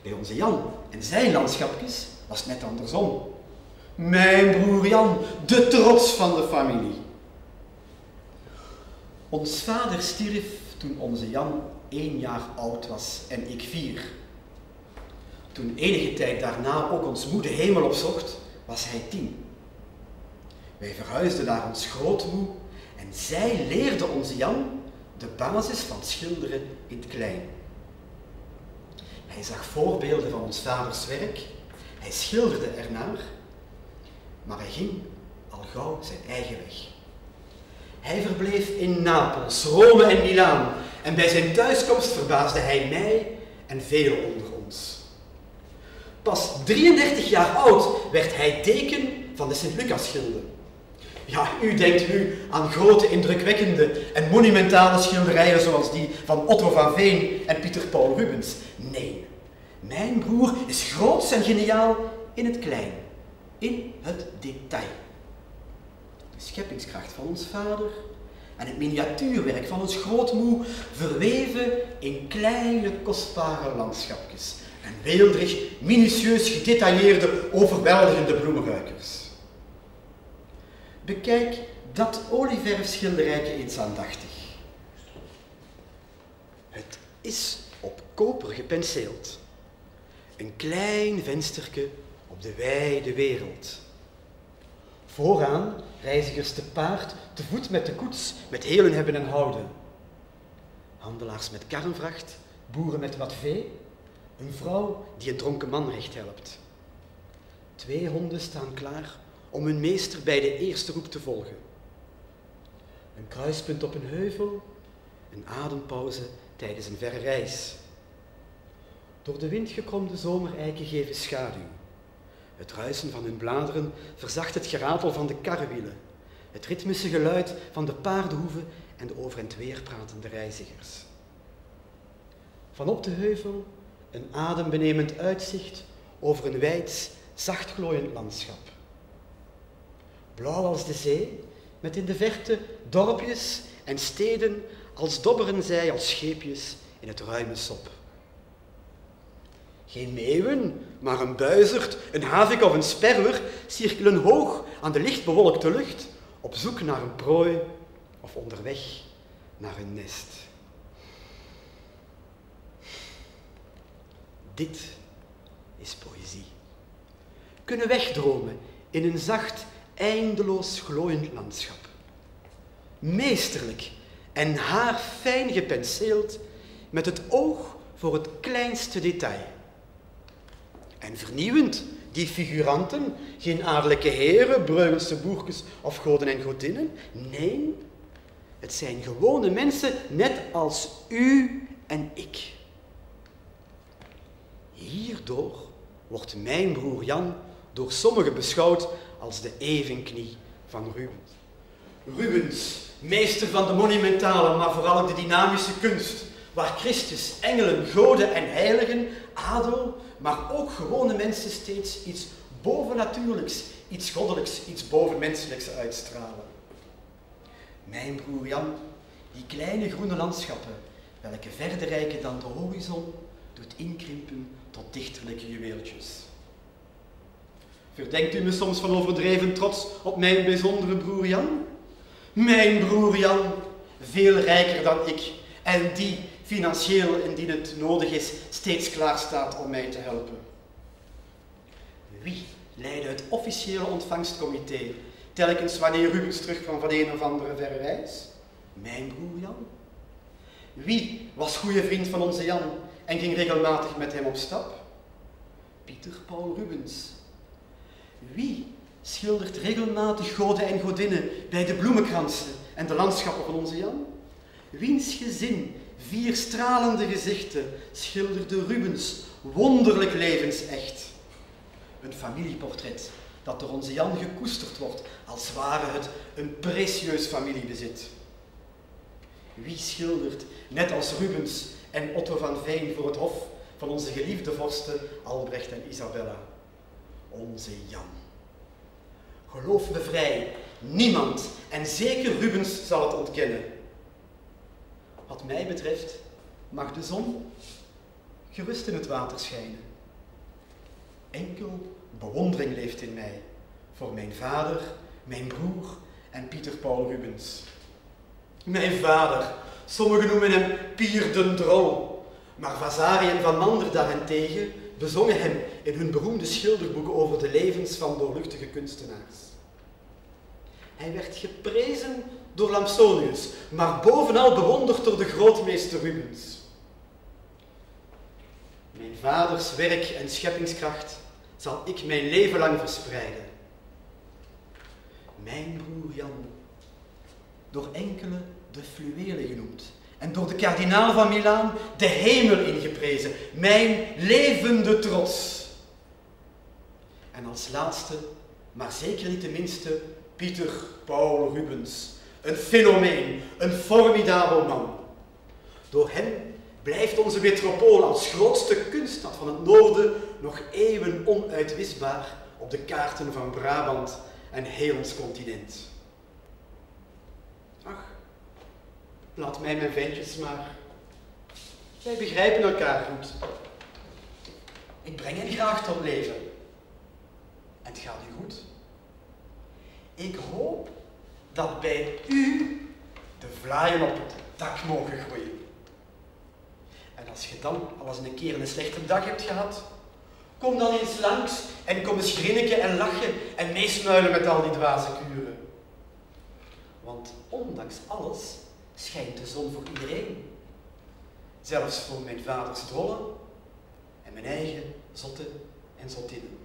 Bij onze Jan en zijn landschapjes was het net andersom. Mijn broer Jan, de trots van de familie. Ons vader stierf toen onze Jan één jaar oud was en ik vier. Toen enige tijd daarna ook ons moeder hemel opzocht, was hij tien. Wij verhuisden naar ons grootmoe en zij leerde onze Jan de basis van schilderen in het klein. Hij zag voorbeelden van ons vaders werk, hij schilderde ernaar, maar hij ging al gauw zijn eigen weg. Hij verbleef in Napels, Rome en Milaan en bij zijn thuiskomst verbaasde hij mij en velen onder ons. Pas drieëndertig jaar oud werd hij deken van de Sint-Lucasschilde. Ja, u denkt nu aan grote, indrukwekkende en monumentale schilderijen zoals die van Otto van Veen en Pieter Paul Rubens. Nee, mijn broer is groots en geniaal in het klein, in het detail. De scheppingskracht van ons vader en het miniatuurwerk van ons grootmoe verweven in kleine, kostbare landschapjes en weelderig, minutieus gedetailleerde, overweldigende bloemenruikers. Bekijk dat olieverfschilderijtje eens aandachtig. Het is op koper gepenseeld. Een klein vensterke op de wijde wereld. Vooraan reizigers te paard, te voet met de koets, met heel hun hebben en houden. Handelaars met karrenvracht, boeren met wat vee, een vrouw die een dronken man recht helpt. Twee honden staan klaar om hun meester bij de eerste roep te volgen. Een kruispunt op een heuvel, een adempauze tijdens een verre reis. Door de wind gekromde zomereiken geven schaduw. Het ruisen van hun bladeren verzacht het geratel van de karrewielen, het ritmische geluid van de paardenhoeven en de over en weer pratende reizigers. Vanop de heuvel een adembenemend uitzicht over een wijd, zacht glooiend landschap. Blauw als de zee, met in de verte dorpjes en steden, als dobberen zij als scheepjes in het ruime sop. Geen meeuwen, maar een buizerd, een havik of een sperwer cirkelen hoog aan de licht bewolkte lucht, op zoek naar een prooi of onderweg naar hun nest. Dit is poëzie. Kunnen wegdromen in een zacht, eindeloos glooiend landschap. Meesterlijk en haarfijn gepenseeld met het oog voor het kleinste detail. En vernieuwend, die figuranten, geen adellijke heren, Bruegelse boerkes of goden en godinnen. Nee, het zijn gewone mensen, net als u en ik. Hierdoor wordt mijn broer Jan door sommigen beschouwd als de evenknie van Rubens. Rubens, meester van de monumentale, maar vooral ook de dynamische kunst, waar Christus, engelen, goden en heiligen, adel, maar ook gewone mensen steeds iets bovennatuurlijks, iets goddelijks, iets bovenmenselijks uitstralen. Mijn broer Jan, die kleine groene landschappen, welke verder reiken dan de horizon, doet inkrimpen tot dichterlijke juweeltjes. Verdenkt u me soms van overdreven trots op mijn bijzondere broer Jan? Mijn broer Jan, veel rijker dan ik en die financieel, indien het nodig is, steeds klaarstaat om mij te helpen. Wie leidde het officiële ontvangstcomité telkens wanneer Rubens terugkwam van een of andere verre reis? Mijn broer Jan. Wie was goede vriend van onze Jan en ging regelmatig met hem op stap? Pieter Paul Rubens. Wie schildert regelmatig goden en godinnen bij de bloemenkransen en de landschappen van onze Jan? Wiens gezin, vier stralende gezichten, schilderde Rubens wonderlijk levensecht. Een familieportret dat door onze Jan gekoesterd wordt, als ware het een precieus familiebezit. Wie schildert, net als Rubens en Otto van Veen voor het hof van onze geliefde vorsten Albrecht en Isabella? Onze Jan. Geloof me vrij, niemand en zeker Rubens zal het ontkennen. Wat mij betreft mag de zon gerust in het water schijnen. Enkel bewondering leeft in mij voor mijn vader, mijn broer en Pieter Paul Rubens. Mijn vader, sommigen noemen hem Pier den Drol, maar Vasari en Van Mander daarentegen bezongen hem in hun beroemde schilderboeken over de levens van doorluchtige kunstenaars. Hij werd geprezen door Lampsonius, maar bovenal bewonderd door de grootmeester Rubens. Mijn vaders werk en scheppingskracht zal ik mijn leven lang verspreiden. Mijn broer Jan, door enkele de fluwelen genoemd en door de kardinaal van Milaan de hemel ingeprezen, mijn levende trots. En als laatste, maar zeker niet de minste, Pieter Paul Rubens, een fenomeen, een formidabel man. Door hem blijft onze metropool als grootste kunststad van het noorden nog eeuwen onuitwisbaar op de kaarten van Brabant en heel ons continent. Ach, laat mij mijn ventjes maar. Wij begrijpen elkaar goed. Ik breng hen graag tot leven. En het gaat u goed. Ik hoop dat bij u de vlaaien op het dak mogen groeien. En als je dan al eens een keer een slechte dag hebt gehad, kom dan eens langs en kom eens grinniken en lachen en meesmuilen met al die dwaze kuren. Want ondanks alles schijnt de zon voor iedereen. Zelfs voor mijn vaders drollen en mijn eigen zotten en zottinnen.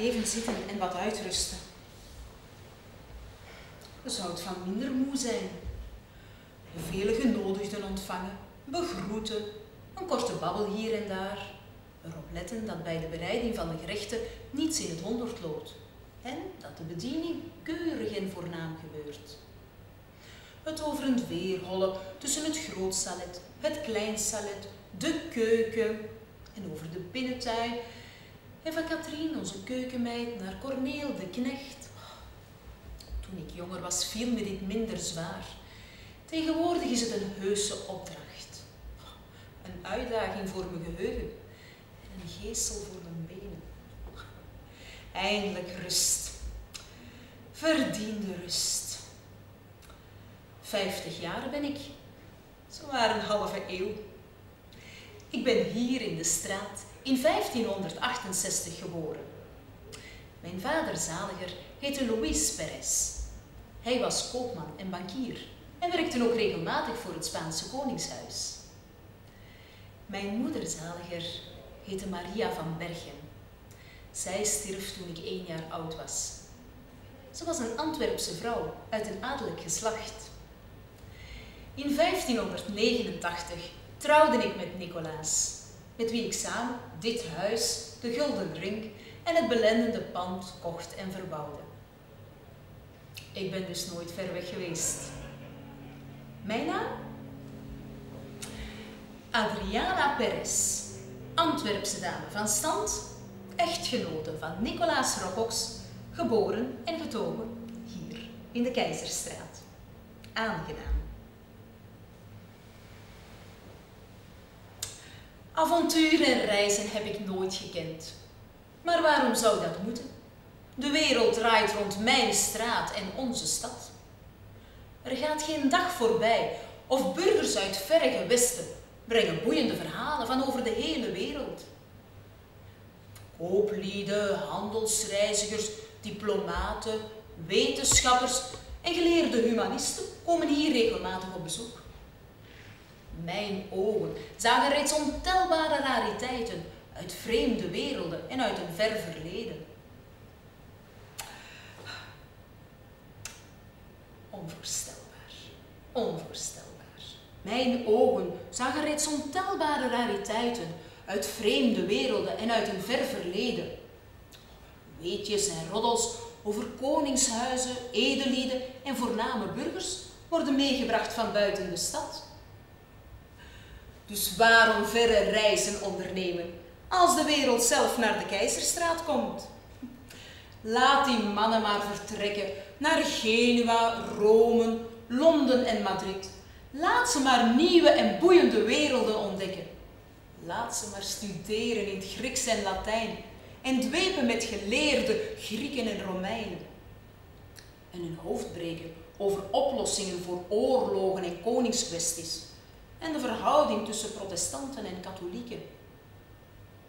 even zitten en wat uitrusten. Je zou het van minder moe zijn. Vele genodigden ontvangen, begroeten, een korte babbel hier en daar. Erop letten dat bij de bereiding van de gerechten niets in het honderd loopt en dat de bediening keurig en voornaam gebeurt. Het over en weer hollen tussen het groot salet, het klein salet, de keuken en over de binnentuin. En van Katrien, onze keukenmeid, naar Corneel, de knecht. Toen ik jonger was, viel me dit minder zwaar. Tegenwoordig is het een heuse opdracht. Een uitdaging voor mijn geheugen en een geestel voor mijn benen. Eindelijk rust. Verdiende rust. Vijftig jaar ben ik. Zowaar een halve eeuw. Ik ben hier in de straat in vijftienhonderd achtenzestig geboren. Mijn vader, zaliger, heette Luis Perez. Hij was koopman en bankier en werkte ook regelmatig voor het Spaanse koningshuis. Mijn moeder, zaliger, heette Maria van Bergen. Zij stierf toen ik één jaar oud was. Ze was een Antwerpse vrouw uit een adellijk geslacht. In vijftienhonderd negenentachtig trouwde ik met Nicolaas, met wie ik samen dit huis, de Gulden Ring en het belendende pand kocht en verbouwde. Ik ben dus nooit ver weg geweest. Mijn naam? Adriana Perez, Antwerpse dame van stand, echtgenote van Nicolaas Rockox, geboren en getogen hier in de Keizerstraat. Aangenaam. Avonturen en reizen heb ik nooit gekend. Maar waarom zou dat moeten? De wereld draait rond mijn straat en onze stad. Er gaat geen dag voorbij of burgers uit verre westen brengen boeiende verhalen van over de hele wereld. Kooplieden, handelsreizigers, diplomaten, wetenschappers en geleerde humanisten komen hier regelmatig op bezoek. Mijn ogen zagen reeds ontelbare rariteiten uit vreemde werelden en uit een ver verleden. Onvoorstelbaar, onvoorstelbaar. Mijn ogen zagen reeds ontelbare rariteiten uit vreemde werelden en uit een ver verleden. Weetjes en roddels over koningshuizen, edelieden en voorname burgers worden meegebracht van buiten de stad. Dus waarom verre reizen ondernemen, als de wereld zelf naar de Keizerstraat komt? Laat die mannen maar vertrekken naar Genua, Rome, Londen en Madrid. Laat ze maar nieuwe en boeiende werelden ontdekken. Laat ze maar studeren in het Grieks en Latijn en dwepen met geleerde Grieken en Romeinen. En hun hoofd breken over oplossingen voor oorlogen en koningskwesties. En de verhouding tussen protestanten en katholieken.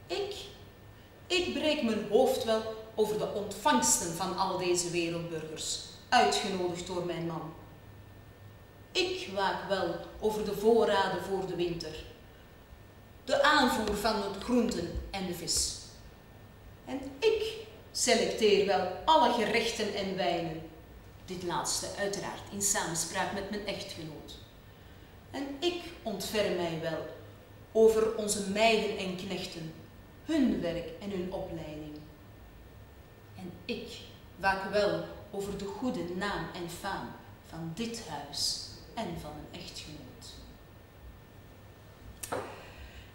Ik, ik breek mijn hoofd wel over de ontvangsten van al deze wereldburgers, uitgenodigd door mijn man. Ik waak wel over de voorraden voor de winter, de aanvoer van de groenten en de vis. En ik selecteer wel alle gerechten en wijnen, dit laatste uiteraard in samenspraak met mijn echtgenoot. En ik ontferm mij wel over onze meiden en knechten, hun werk en hun opleiding. En ik waak wel over de goede naam en faam van dit huis en van een echtgenoot.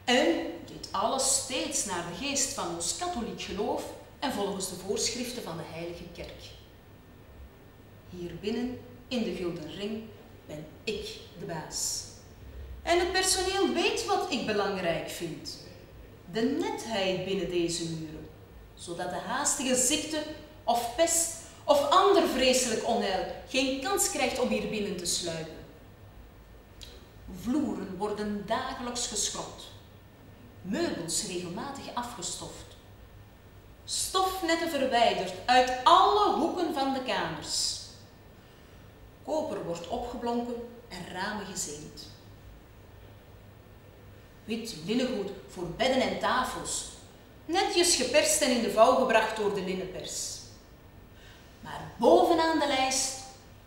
En dit alles steeds naar de geest van ons katholiek geloof en volgens de voorschriften van de Heilige Kerk. Hier binnen, in de Gulden Ring, ben ik de baas. En het personeel weet wat ik belangrijk vind. De netheid binnen deze muren, zodat de haastige ziekte of pest of ander vreselijk onheil geen kans krijgt om hier binnen te sluipen. Vloeren worden dagelijks geschrot, meubels regelmatig afgestoft, stofnetten verwijderd uit alle hoeken van de kamers. Koper wordt opgeblonken en ramen gezeemd. Wit linnengoed voor bedden en tafels, netjes geperst en in de vouw gebracht door de linnenpers. Maar bovenaan de lijst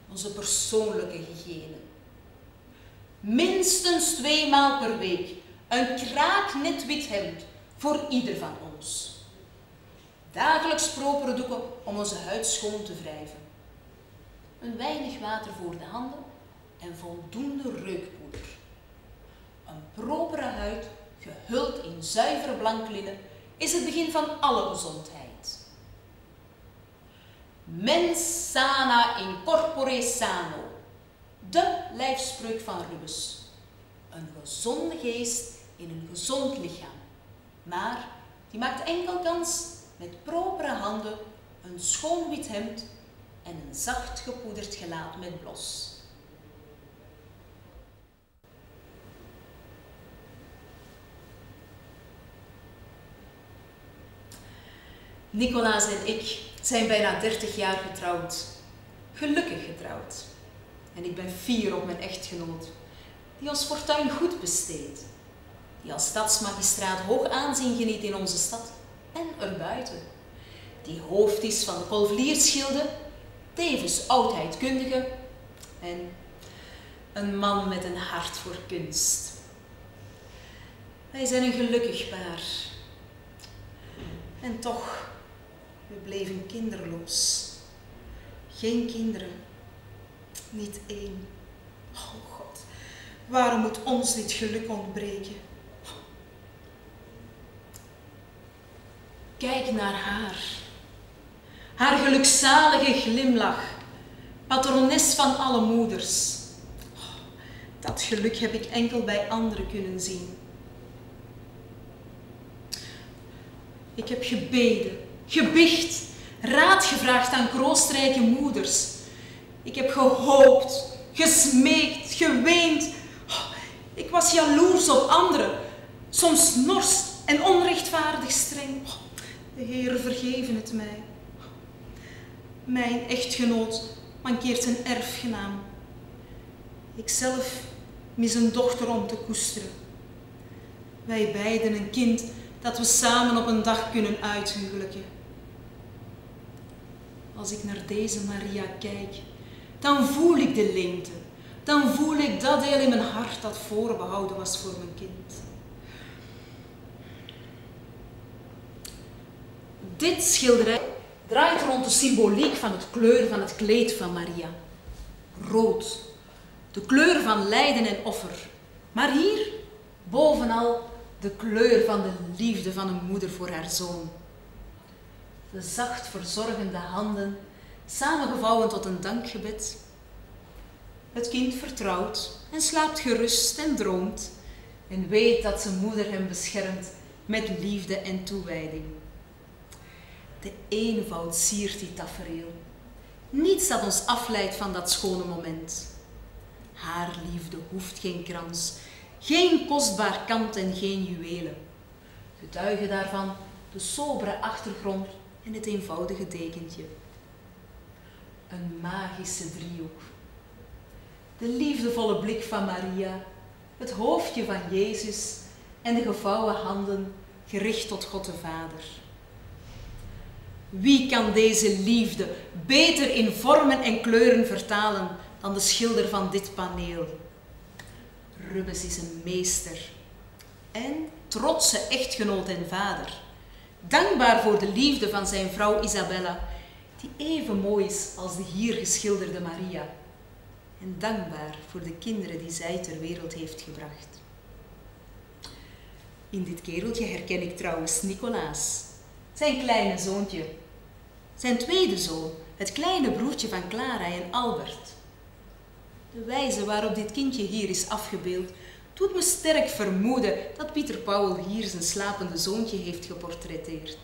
onze persoonlijke hygiëne. Minstens twee maal per week een kraaknet wit hemd voor ieder van ons. Dagelijks propere doeken om onze huid schoon te wrijven. Een weinig water voor de handen en voldoende reukpoeder. Een propere huid, gehuld in zuiver blank linnen, is het begin van alle gezondheid. Mens sana in corpore sano, de lijfspreuk van Rubens. Een gezonde geest in een gezond lichaam, maar die maakt enkel kans met propere handen, een schoon wit hemd en een zacht gepoederd gelaat met blos. Nicolaas en ik zijn bijna dertig jaar getrouwd. Gelukkig getrouwd. En ik ben fier op mijn echtgenoot, die ons fortuin goed besteedt. Die als stadsmagistraat hoog aanzien geniet in onze stad en erbuiten. Die hoofd is van de Kolvliersgilde, tevens oudheidkundige en een man met een hart voor kunst. Wij zijn een gelukkig paar. En toch, we bleven kinderloos. Geen kinderen. Niet één. Oh God, waarom moet ons dit geluk ontbreken? Kijk naar haar. Haar gelukzalige glimlach. Patrones van alle moeders. Oh, dat geluk heb ik enkel bij anderen kunnen zien. Ik heb gebeden, gebiecht, raad gevraagd aan kroostrijke moeders. Ik heb gehoopt, gesmeekt, geweend. Ik was jaloers op anderen, soms nors en onrechtvaardig streng. De Heer vergeven het mij. Mijn echtgenoot mankeert zijn erfgenaam. Ikzelf mis een dochter om te koesteren. Wij beiden een kind dat we samen op een dag kunnen uithuwelijken. Als ik naar deze Maria kijk, dan voel ik de leemte. Dan voel ik dat deel in mijn hart dat voorbehouden was voor mijn kind. Dit schilderij draait rond de symboliek van het kleuren van het kleed van Maria. Rood, de kleur van lijden en offer. Maar hier, bovenal, de kleur van de liefde van een moeder voor haar zoon. De zacht verzorgende handen, samengevouwen tot een dankgebed. Het kind vertrouwt en slaapt gerust en droomt en weet dat zijn moeder hem beschermt met liefde en toewijding. De eenvoud siert die tafereel. Niets dat ons afleidt van dat schone moment. Haar liefde hoeft geen krans, geen kostbaar kant en geen juwelen. Getuigen daarvan de sobere achtergrond en het eenvoudige dekentje. Een magische driehoek. De liefdevolle blik van Maria, het hoofdje van Jezus en de gevouwen handen gericht tot God de Vader. Wie kan deze liefde beter in vormen en kleuren vertalen dan de schilder van dit paneel? Rubens is een meester en trotse echtgenoot en vader. Dankbaar voor de liefde van zijn vrouw Isabella, die even mooi is als de hier geschilderde Maria. En dankbaar voor de kinderen die zij ter wereld heeft gebracht. In dit kereltje herken ik trouwens Nicolaas, zijn kleine zoontje. Zijn tweede zoon, het kleine broertje van Clara en Albert. De wijze waarop dit kindje hier is afgebeeld, doet me sterk vermoeden dat Pieter Paul hier zijn slapende zoontje heeft geportretteerd.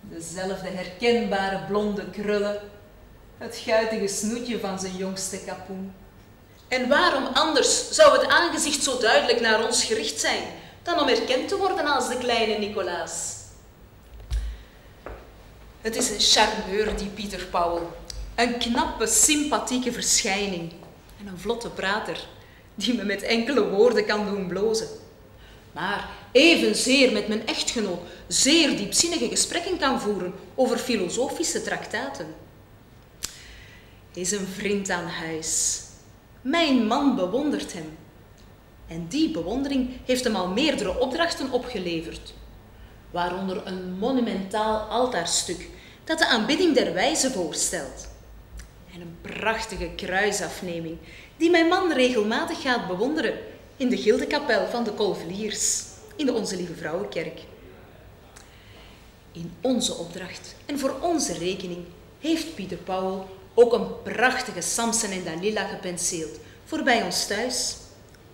Dezelfde herkenbare blonde krullen, het guitige snoetje van zijn jongste kapoen. En waarom anders zou het aangezicht zo duidelijk naar ons gericht zijn, dan om herkend te worden als de kleine Nicolaas? Het is een charmeur, die Pieter Paul. Een knappe, sympathieke verschijning en een vlotte prater die me met enkele woorden kan doen blozen. maar evenzeer met mijn echtgenoot zeer diepzinnige gesprekken kan voeren over filosofische traktaten. Hij is een vriend aan huis. Mijn man bewondert hem. En die bewondering heeft hem al meerdere opdrachten opgeleverd, waaronder een monumentaal altaarstuk dat de aanbidding der wijzen voorstelt. En een prachtige kruisafneming die mijn man regelmatig gaat bewonderen in de gildekapel van de Kolveliers in de Onze-Lieve-Vrouwekerk. In onze opdracht en voor onze rekening heeft Pieter Paul ook een prachtige Samson en Dalila gepenseeld voor bij ons thuis.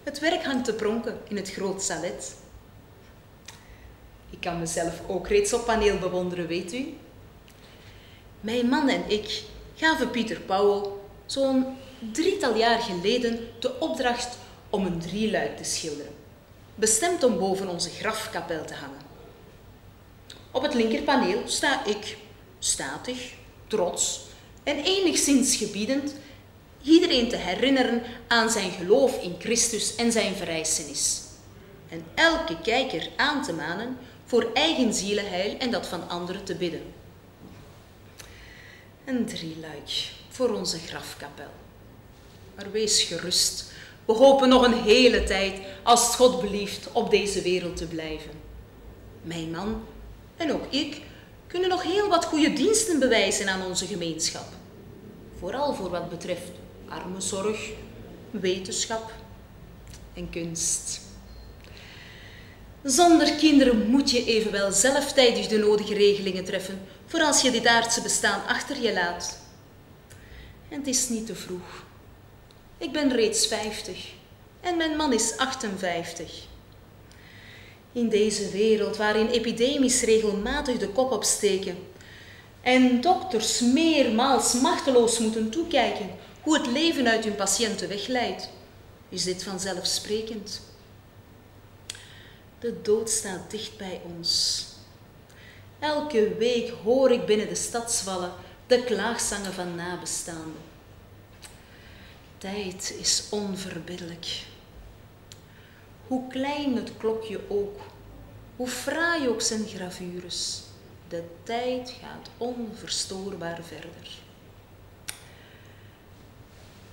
Het werk hangt te pronken in het groot salet. Ik kan mezelf ook reeds op paneel bewonderen, weet u. Mijn man en ik gaven Pieter Paul zo'n drietal jaar geleden de opdracht om een drieluik te schilderen, bestemd om boven onze grafkapel te hangen. Op het linkerpaneel sta ik, statig, trots en enigszins gebiedend, iedereen te herinneren aan zijn geloof in Christus en zijn verrijzenis. En elke kijker aan te manen voor eigen zielenheil en dat van anderen te bidden. Een drieluik voor onze grafkapel. Maar wees gerust, we hopen nog een hele tijd, als het God belieft, op deze wereld te blijven. Mijn man en ook ik kunnen nog heel wat goede diensten bewijzen aan onze gemeenschap. Vooral voor wat betreft armenzorg, wetenschap en kunst. Zonder kinderen moet je evenwel zelf tijdig de nodige regelingen treffen voor als je dit aardse bestaan achter je laat. En het is niet te vroeg. Ik ben reeds vijftig en mijn man is achtenvijftig. In deze wereld waarin epidemies regelmatig de kop opsteken en dokters meermaals machteloos moeten toekijken hoe het leven uit hun patiënten wegleidt, is dit vanzelfsprekend. De dood staat dicht bij ons. Elke week hoor ik binnen de stadswallen de klaagzangen van nabestaanden. Tijd is onverbiddelijk. Hoe klein het klokje ook, hoe fraai ook zijn gravures, de tijd gaat onverstoorbaar verder.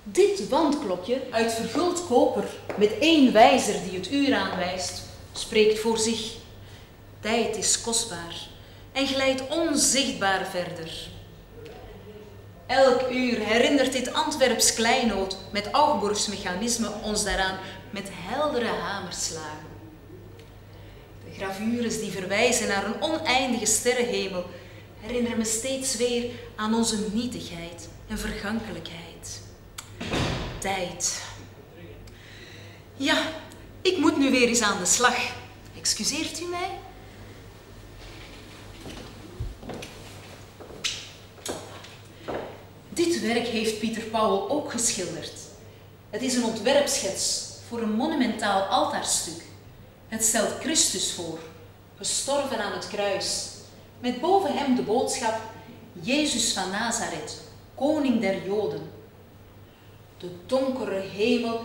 Dit wandklokje uit verguld koper met één wijzer die het uur aanwijst, spreekt voor zich. Tijd is kostbaar en glijdt onzichtbaar verder. Elk uur herinnert dit Antwerps kleinood met Augsburgs mechanisme ons daaraan met heldere hamerslagen. De gravures die verwijzen naar een oneindige sterrenhemel herinneren me steeds weer aan onze nietigheid en vergankelijkheid. Tijd. Ja, ik moet nu weer eens aan de slag. Excuseert u mij? Dit werk heeft Pieter Paul ook geschilderd. Het is een ontwerpschets voor een monumentaal altaarstuk. Het stelt Christus voor, gestorven aan het kruis, met boven hem de boodschap: Jezus van Nazareth, koning der Joden. De donkere hemel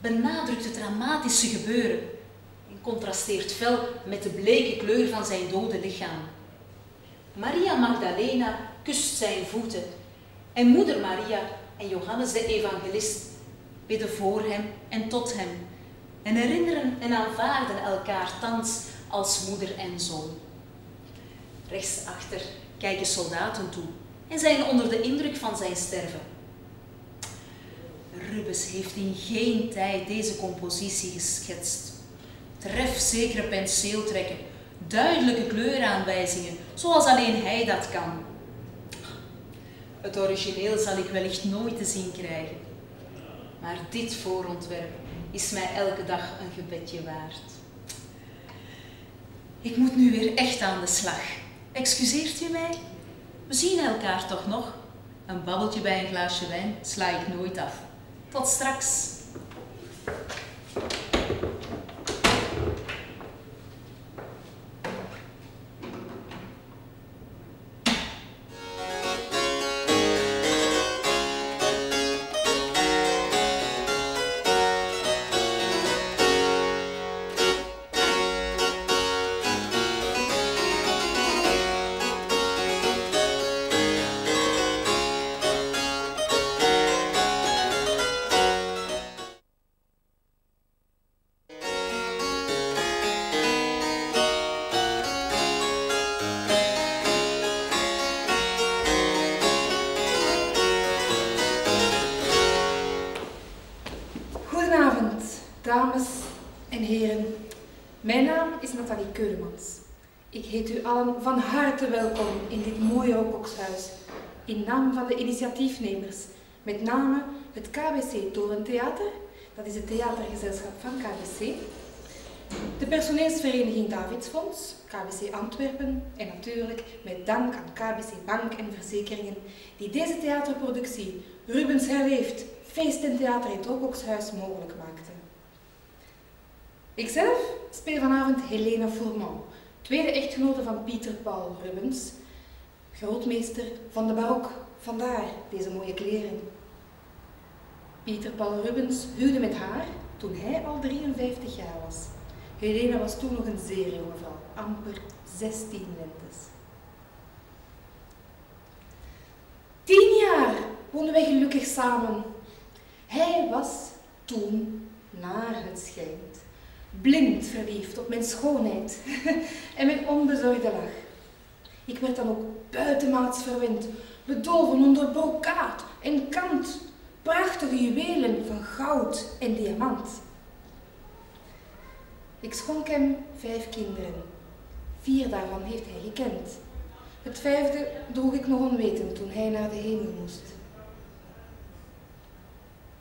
benadrukt het dramatische gebeuren en contrasteert fel met de bleke kleur van zijn dode lichaam. Maria Magdalena kust zijn voeten en moeder Maria en Johannes de evangelist bidden voor hem en tot hem en herinneren en aanvaarden elkaar thans als moeder en zoon. Rechtsachter kijken soldaten toe en zijn onder de indruk van zijn sterven. Rubens heeft in geen tijd deze compositie geschetst. Trefzekere penseeltrekken, duidelijke kleuraanwijzingen, zoals alleen hij dat kan. Het origineel zal ik wellicht nooit te zien krijgen. Maar dit voorontwerp is mij elke dag een gebedje waard. Ik moet nu weer echt aan de slag. Excuseert u mij? We zien elkaar toch nog? Een babbeltje bij een glaasje wijn sla ik nooit af. Tot straks. Dames en heren, mijn naam is Nathalie Keulemans. Ik heet u allen van harte welkom in dit mooie Rockoxhuis, in naam van de initiatiefnemers, met name het K B C Torentheater, dat is het theatergezelschap van K B C, de personeelsvereniging Davidsfonds, K B C Antwerpen en natuurlijk met dank aan K B C Bank en Verzekeringen, die deze theaterproductie Rubens herleeft, feest en theater in het Rockoxhuis mogelijk maakten. Ikzelf speel vanavond Helene Fourment, tweede echtgenote van Pieter Paul Rubens, grootmeester van de barok, vandaar deze mooie kleren. Pieter Paul Rubens huwde met haar toen hij al drieënvijftig jaar was. Helene was toen nog een zeer jonge vrouw, amper zestien lentes. Tien jaar woonden wij gelukkig samen. Hij was toen, naar het schijnt, blind verliefd op mijn schoonheid en mijn onbezorgde lach. Ik werd dan ook buitenmaats verwend, bedolven onder brokaat en kant, prachtige juwelen van goud en diamant. Ik schonk hem vijf kinderen. Vier daarvan heeft hij gekend. Het vijfde droeg ik nog onwetend toen hij naar de hemel moest.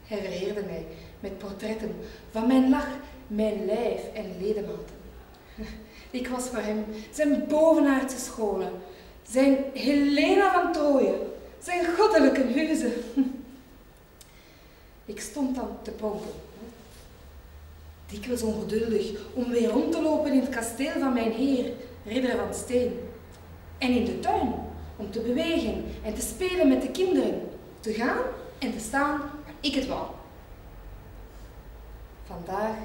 Hij vereerde mij met portretten van mijn lach, mijn lijf en ledematen. Ik was voor hem zijn bovenaardse schone, zijn Helena van Troje, zijn goddelijke muze. Ik stond dan te pompen. Dikwijls ongeduldig om weer rond te lopen in het kasteel van mijn heer, ridder van Steen. En in de tuin, om te bewegen en te spelen met de kinderen, te gaan en te staan waar ik het wou. Vandaag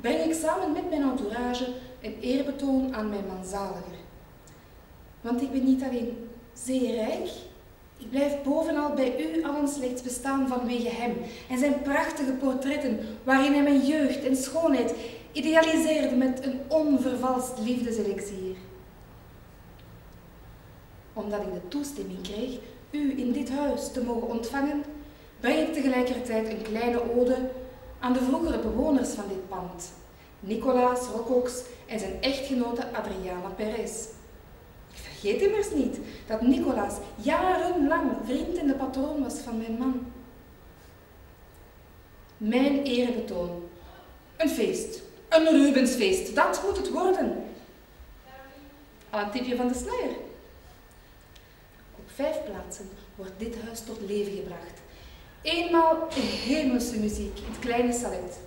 breng ik samen met mijn entourage een eerbetoon aan mijn manzaliger. Want ik ben niet alleen zeer rijk, ik blijf bovenal bij u allen slechts bestaan vanwege hem en zijn prachtige portretten waarin hij mijn jeugd en schoonheid idealiseerde met een onvervalst liefdeselixier. Omdat ik de toestemming kreeg u in dit huis te mogen ontvangen, breng ik tegelijkertijd een kleine ode aan de vroegere bewoners van dit pand, Nicolaas Rockox en zijn echtgenote Adriana Perez. Vergeet immers niet dat Nicolaas jarenlang vriend en de patroon was van mijn man. Mijn eerbetoon. Een feest. Een Rubensfeest. Dat moet het worden. Al een tipje van de sluier. Op vijf plaatsen wordt dit huis tot leven gebracht. Eenmaal hemelse muziek in het kleine salet.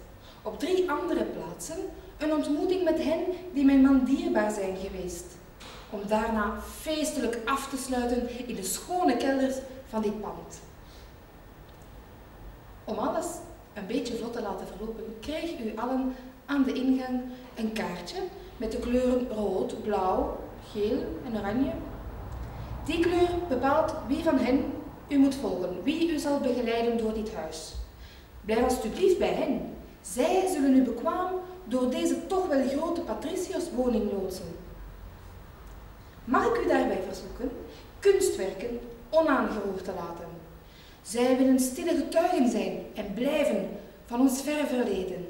Op drie andere plaatsen een ontmoeting met hen die mijn man dierbaar zijn geweest. Om daarna feestelijk af te sluiten in de schone kelders van dit pand. Om alles een beetje vlot te laten verlopen, kreeg u allen aan de ingang een kaartje met de kleuren rood, blauw, geel en oranje. Die kleur bepaalt wie van hen u moet volgen, wie u zal begeleiden door dit huis. Blijf alstublieft bij hen. Zij zullen u bekwaam door deze toch wel grote patricierswoning loodsen. Mag ik u daarbij verzoeken kunstwerken onaangeroerd te laten? Zij willen stille getuigen zijn en blijven van ons ver verleden.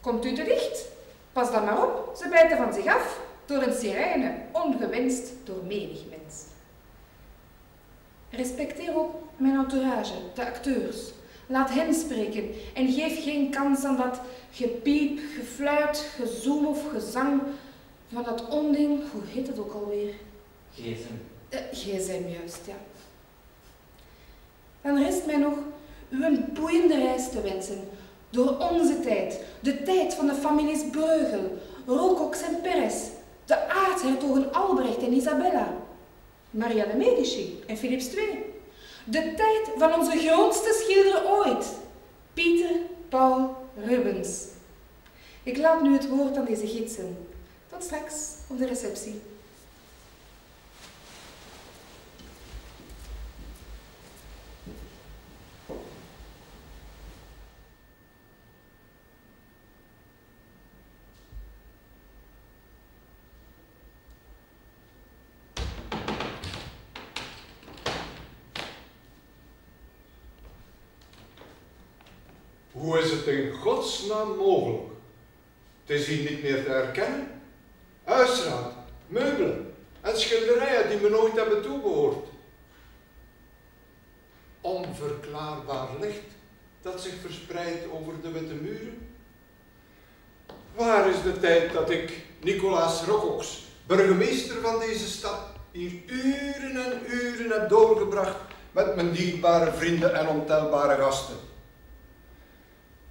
Komt u te dicht? Pas dan maar op, ze bijten van zich af door een sirene, ongewenst door menig mens. Respecteer ook mijn entourage, de acteurs. Laat hen spreken en geef geen kans aan dat gepiep, gefluit, gezoem of gezang van dat onding, hoe heet het ook alweer? G S M. Uh, G S M, juist, ja. Dan rest mij nog u een boeiende reis te wensen door onze tijd, de tijd van de families Bruegel, Rockox en Perez, de aartshertogen Albrecht en Isabella, Maria de Medici en Philips de Tweede, de tijd van onze grootste schilder ooit, Pieter Paul Rubens. Ik laat nu het woord aan deze gidsen. Tot straks op de receptie. Hoe is het in godsnaam mogelijk? Het is hier niet meer te herkennen. Huisraad, meubelen en schilderijen die me nooit hebben toebehoord. Onverklaarbaar licht dat zich verspreidt over de witte muren. Waar is de tijd dat ik, Nicolaas Rockox, burgemeester van deze stad, hier uren en uren heb doorgebracht met mijn dierbare vrienden en ontelbare gasten?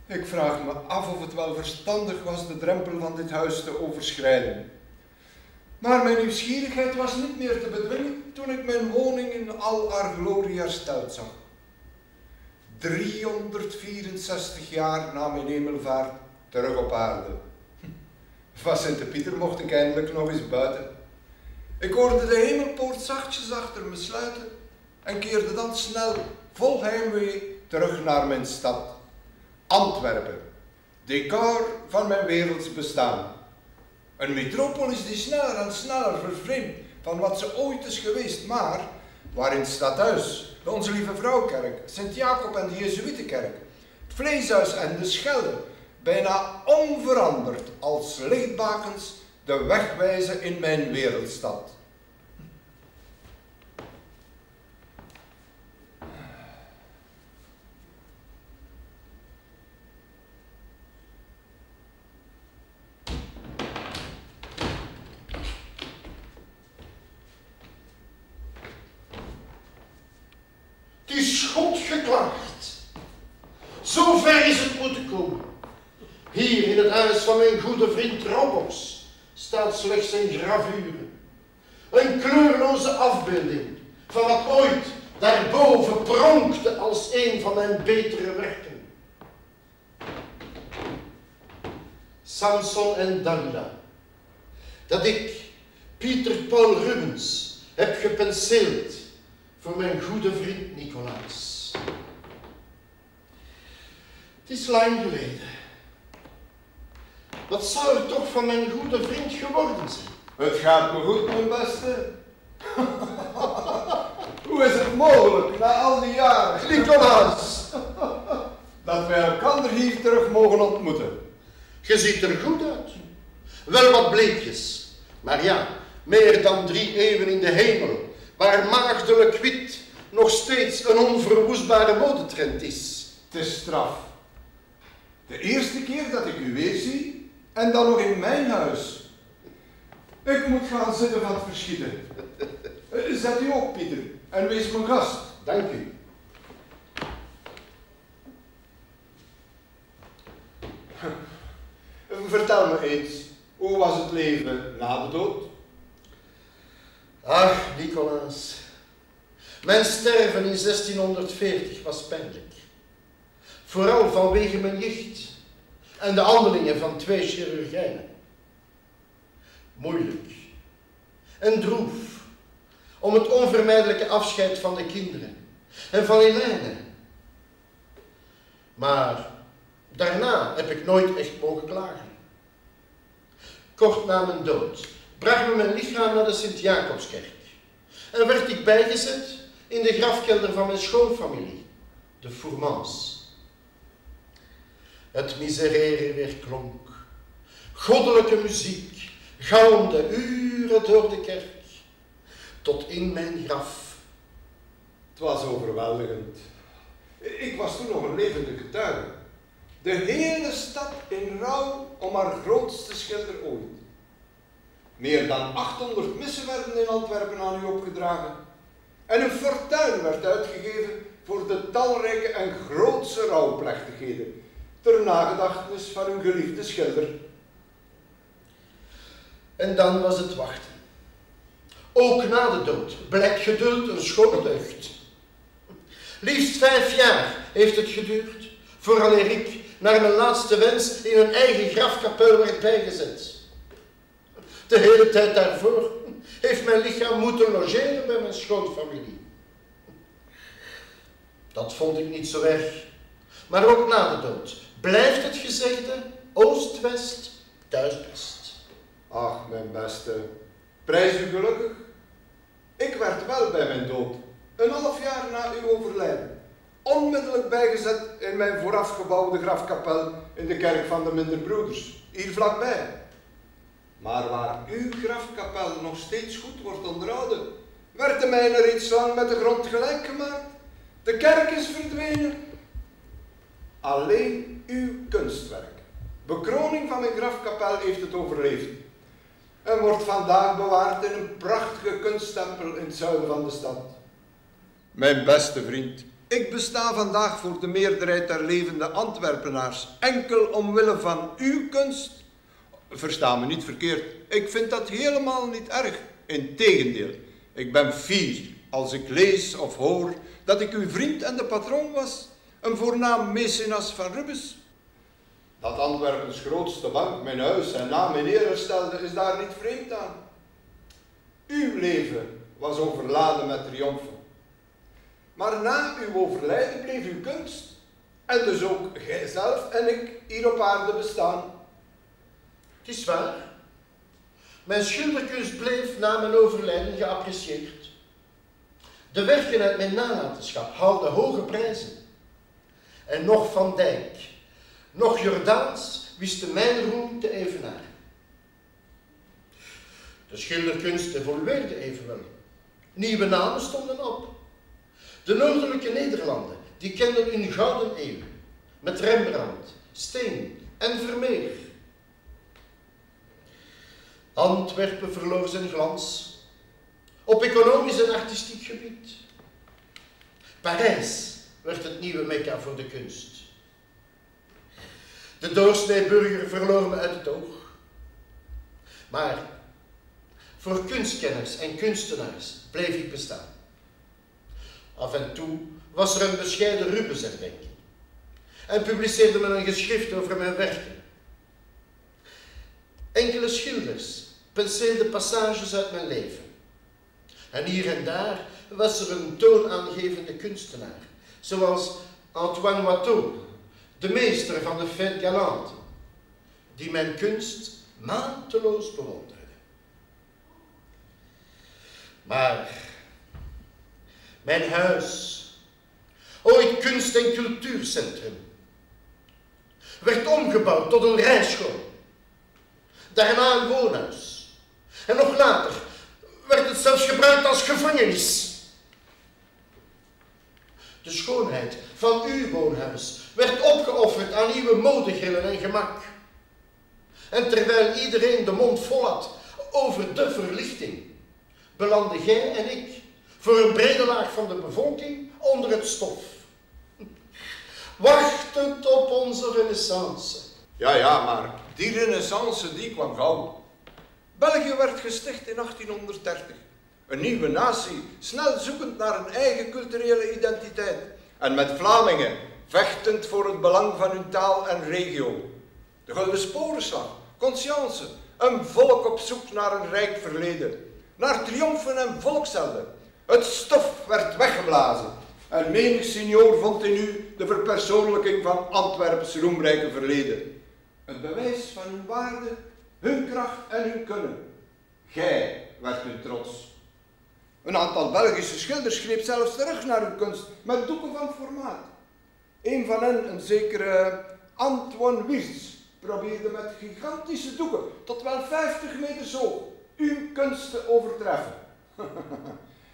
Ik vraag me af of het wel verstandig was de drempel van dit huis te overschrijden. Maar mijn nieuwsgierigheid was niet meer te bedwingen toen ik mijn woning in al haar glorie hersteld zag. driehonderdvierenzestig jaar na mijn hemelvaart terug op aarde. Van Sint-Pieter mocht ik eindelijk nog eens buiten. Ik hoorde de hemelpoort zachtjes achter me sluiten en keerde dan snel, vol heimwee, terug naar mijn stad. Antwerpen, decor van mijn werelds bestaan. Een metropolis die sneller en sneller vervreemdt van wat ze ooit is geweest, maar waarin het stadhuis, de Onze-Lieve-Vrouwekerk, Sint-Jacob en de Jezuïetenkerk, het Vleeshuis en de Schelde bijna onveranderd als lichtbakens de weg wijzen in mijn wereldstad. Van mijn goede vriend Rockox staat slechts een gravure, een kleurloze afbeelding van wat ooit daarboven pronkte als een van mijn betere werken. Samson en Dalila, dat ik, Pieter Paul Rubens, heb gepenseeld voor mijn goede vriend Nicolaas. Het is lang geleden. Wat zou er toch van mijn goede vriend geworden zijn? Het gaat me goed, mijn beste. Hoe is het mogelijk, na al die jaren, Nicolaas, dat wij elkaar hier terug mogen ontmoeten? Je ziet er goed uit. Wel wat bleekjes. Maar ja, meer dan drie eeuwen in de hemel, waar maagdelijk wit nog steeds een onverwoestbare modetrend is. Het is straf. De eerste keer dat ik u weer zie, en dan nog in mijn huis. Ik moet gaan zitten van het verschieten. Zet u op, Pieter, en wees mijn gast. Dank u. Vertel me eens, hoe was het leven na de dood? Ach, Nicolaas. Mijn sterven in zestienhonderdveertig was pijnlijk. Vooral vanwege mijn jicht en de handelingen van twee chirurgijnen. Moeilijk en droef om het onvermijdelijke afscheid van de kinderen en van Helene. Maar daarna heb ik nooit echt mogen klagen. Kort na mijn dood bracht me mijn lichaam naar de Sint-Jacobskerk en werd ik bijgezet in de grafkelder van mijn schoonfamilie, de Fourments. Het miserere weer klonk. Goddelijke muziek galmde uren door de kerk, tot in mijn graf. Het was overweldigend. Ik was toen nog een levende getuige. De hele stad in rouw om haar grootste schilder ooit. Meer dan achthonderd missen werden in Antwerpen aan u opgedragen. En een fortuin werd uitgegeven voor de talrijke en grootse rouwplechtigheden ter nagedachtenis van hun geliefde schilder. En dan was het wachten. Ook na de dood blijkt geduld een schone deugd. Liefst vijf jaar heeft het geduurd, vooraleer ik naar mijn laatste wens in een eigen grafkapel werd bijgezet. De hele tijd daarvoor heeft mijn lichaam moeten logeren bij mijn schoonfamilie. Dat vond ik niet zo erg. Maar ook na de dood blijft het gezegde oost-west, thuis-best. Ach, mijn beste, prijs u gelukkig. Ik werd wel bij mijn dood, een half jaar na uw overlijden, onmiddellijk bijgezet in mijn voorafgebouwde grafkapel in de kerk van de Minderbroeders, hier vlakbij. Maar waar uw grafkapel nog steeds goed wordt onderhouden, werd de mijne reeds lang met de grond gelijk gemaakt. De kerk is verdwenen. Alleen uw kunstwerk, bekroning van mijn grafkapel, heeft het overleefd en wordt vandaag bewaard in een prachtige kunsttempel in het zuiden van de stad. Mijn beste vriend, ik besta vandaag voor de meerderheid der levende Antwerpenaars enkel omwille van uw kunst. Versta me niet verkeerd, ik vind dat helemaal niet erg. Integendeel, ik ben fier als ik lees of hoor dat ik uw vriend en de patroon was, een voornaam mecenas van Rubens. Dat Antwerpens grootste bank mijn huis en naam in eer herstelde, is daar niet vreemd aan. Uw leven was overladen met triomfen. Maar na uw overlijden bleef uw kunst, en dus ook gijzelf en ik, hier op aarde bestaan. Het is waar. Mijn schilderkunst bleef na mijn overlijden geapprecieerd. De werken uit mijn nalatenschap haalden hoge prijzen. En nog Van Dijk, nog Jordaens wisten mijn roem te evenaren. De schilderkunst evolueerde evenwel. Nieuwe namen stonden op. De noordelijke Nederlanden, die kenden een gouden eeuw, met Rembrandt, Steen en Vermeer. Antwerpen verloor zijn glans, op economisch en artistiek gebied. Parijs werd het nieuwe Mekka voor de kunst. De doorsneeburger verloor me uit het oog. Maar voor kunstkenners en kunstenaars bleef ik bestaan. Af en toe was er een bescheiden Rubens herdenking en publiceerde men een geschrift over mijn werken. Enkele schilders penseelden passages uit mijn leven. En hier en daar was er een toonaangevende kunstenaar, zoals Antoine Watteau, de meester van de fête galante, die mijn kunst maandeloos bewonderde. Maar mijn huis, ooit kunst- en cultuurcentrum, werd omgebouwd tot een rijschool. Daarna een woonhuis. En nog later werd het zelfs gebruikt als gevangenis. De schoonheid van uw woonhuis werd opgeofferd aan nieuwe modegrillen en gemak. En terwijl iedereen de mond vol had over de verlichting, belanden jij en ik voor een brede laag van de bevolking onder het stof. Wachtend op onze renaissance. Ja, ja, maar die renaissance die kwam gauw. België werd gesticht in achttienhonderddertig. Een nieuwe natie, snel zoekend naar een eigen culturele identiteit. En met Vlamingen, vechtend voor het belang van hun taal en regio. De Gouden Sporenslag, conscience, een volk op zoek naar een rijk verleden. Naar triomfen en volkshelden. Het stof werd weggeblazen. En menig senior vond in u de verpersoonlijking van Antwerpens roemrijke verleden. Een bewijs van hun waarde, hun kracht en hun kunnen. Gij werd hun trots. Een aantal Belgische schilders greep zelfs terug naar hun kunst, met doeken van formaat. Een van hen, een zekere Antoine Wiertz, probeerde met gigantische doeken, tot wel vijftig meter zo, uw kunst te overtreffen.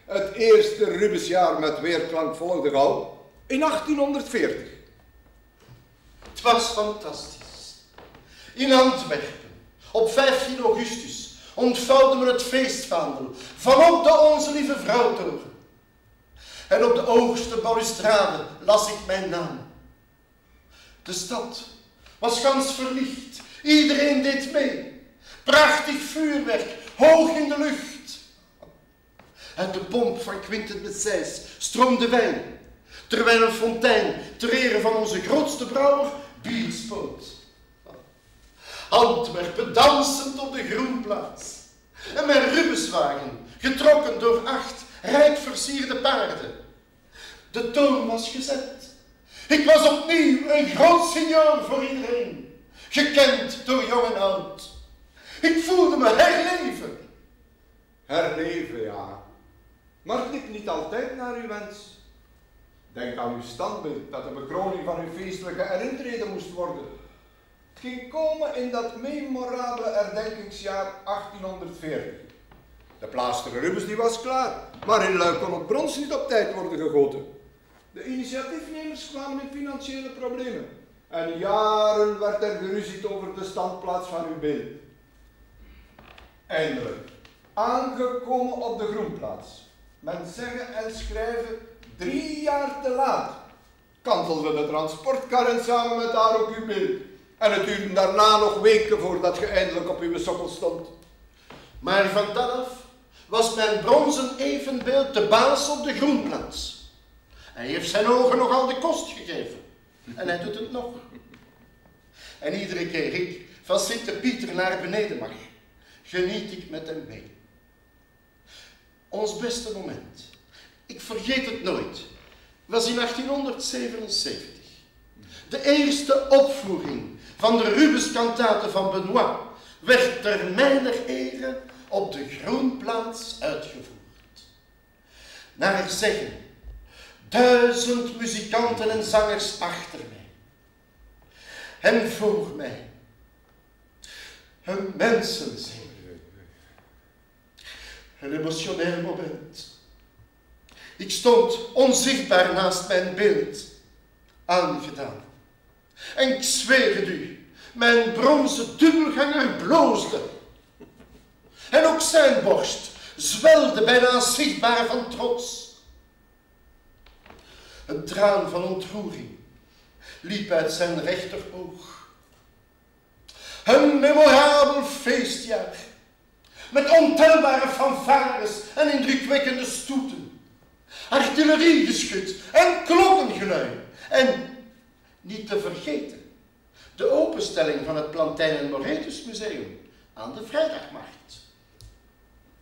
Het eerste Rubensjaar met weerklank volgde gauw, in achttienhonderdveertig. Het was fantastisch. In Antwerpen, op vijftien augustus, ontvouwden we het feestvaandel vanop de Onze-Lieve-Vrouwekerk. En op de hoogste balustrade las ik mijn naam. De stad was gans verlicht, iedereen deed mee. Prachtig vuurwerk, hoog in de lucht. Uit de pomp van Quinten met Sijs stroomde wijn, terwijl een fontein ter ere van onze grootste brouwer bier spoot. Antwerpen dansend op de Groenplaats. En mijn Rubenswagen, getrokken door acht rijk versierde paarden. De toon was gezet. Ik was opnieuw een groot senior voor iedereen, gekend door jong en oud. Ik voelde me herleven. Herleven, ja. Maar het liep niet altijd naar uw wens. Denk aan uw standbeeld dat de bekroning van uw feestelijke herintrede moest worden. Het ging komen in dat memorabele herdenkingsjaar achttienhonderdveertig. De plaatster Rubens die was klaar, maar in Luik kon het brons niet op tijd worden gegoten. De initiatiefnemers kwamen in financiële problemen en jaren werd er geruzied over de standplaats van uw beeld. Eindelijk, aangekomen op de Groenplaats, men zeggen en schrijven drie jaar te laat, kantelde de transportkarren samen met haar op uw beeld en het duurde daarna nog weken voordat je eindelijk op uw sokkel stond. Maar van dan af was mijn bronzen evenbeeld de baas op de Groenplaats. Hij heeft zijn ogen nogal de kost gegeven. En hij doet het nog. En iedere keer ik van Sint-Pieter naar beneden mag, geniet ik met hem mee. Ons beste moment, ik vergeet het nooit, was in achttienhonderdzevenenzeventig. De eerste opvoering van de Rubenskantate van Benoit werd ter mijner ere op de Groenplaats uitgevoerd. Naar zeggen, duizend muzikanten en zangers achter mij. En voor mij. Een mensenzin. Een emotioneel moment. Ik stond onzichtbaar naast mijn beeld. Aangedaan. En ik zweer het u. Mijn bronzen dubbelganger bloosde. En ook zijn borst zwelde bijna zichtbaar van trots. Een traan van ontroering liep uit zijn rechteroog. Een memorabel feestjaar met ontelbare fanfares en indrukwekkende stoeten, artilleriegeschut en klokkengelui en, niet te vergeten, de openstelling van het Plantijn en Moretus Museum aan de Vrijdagmarkt.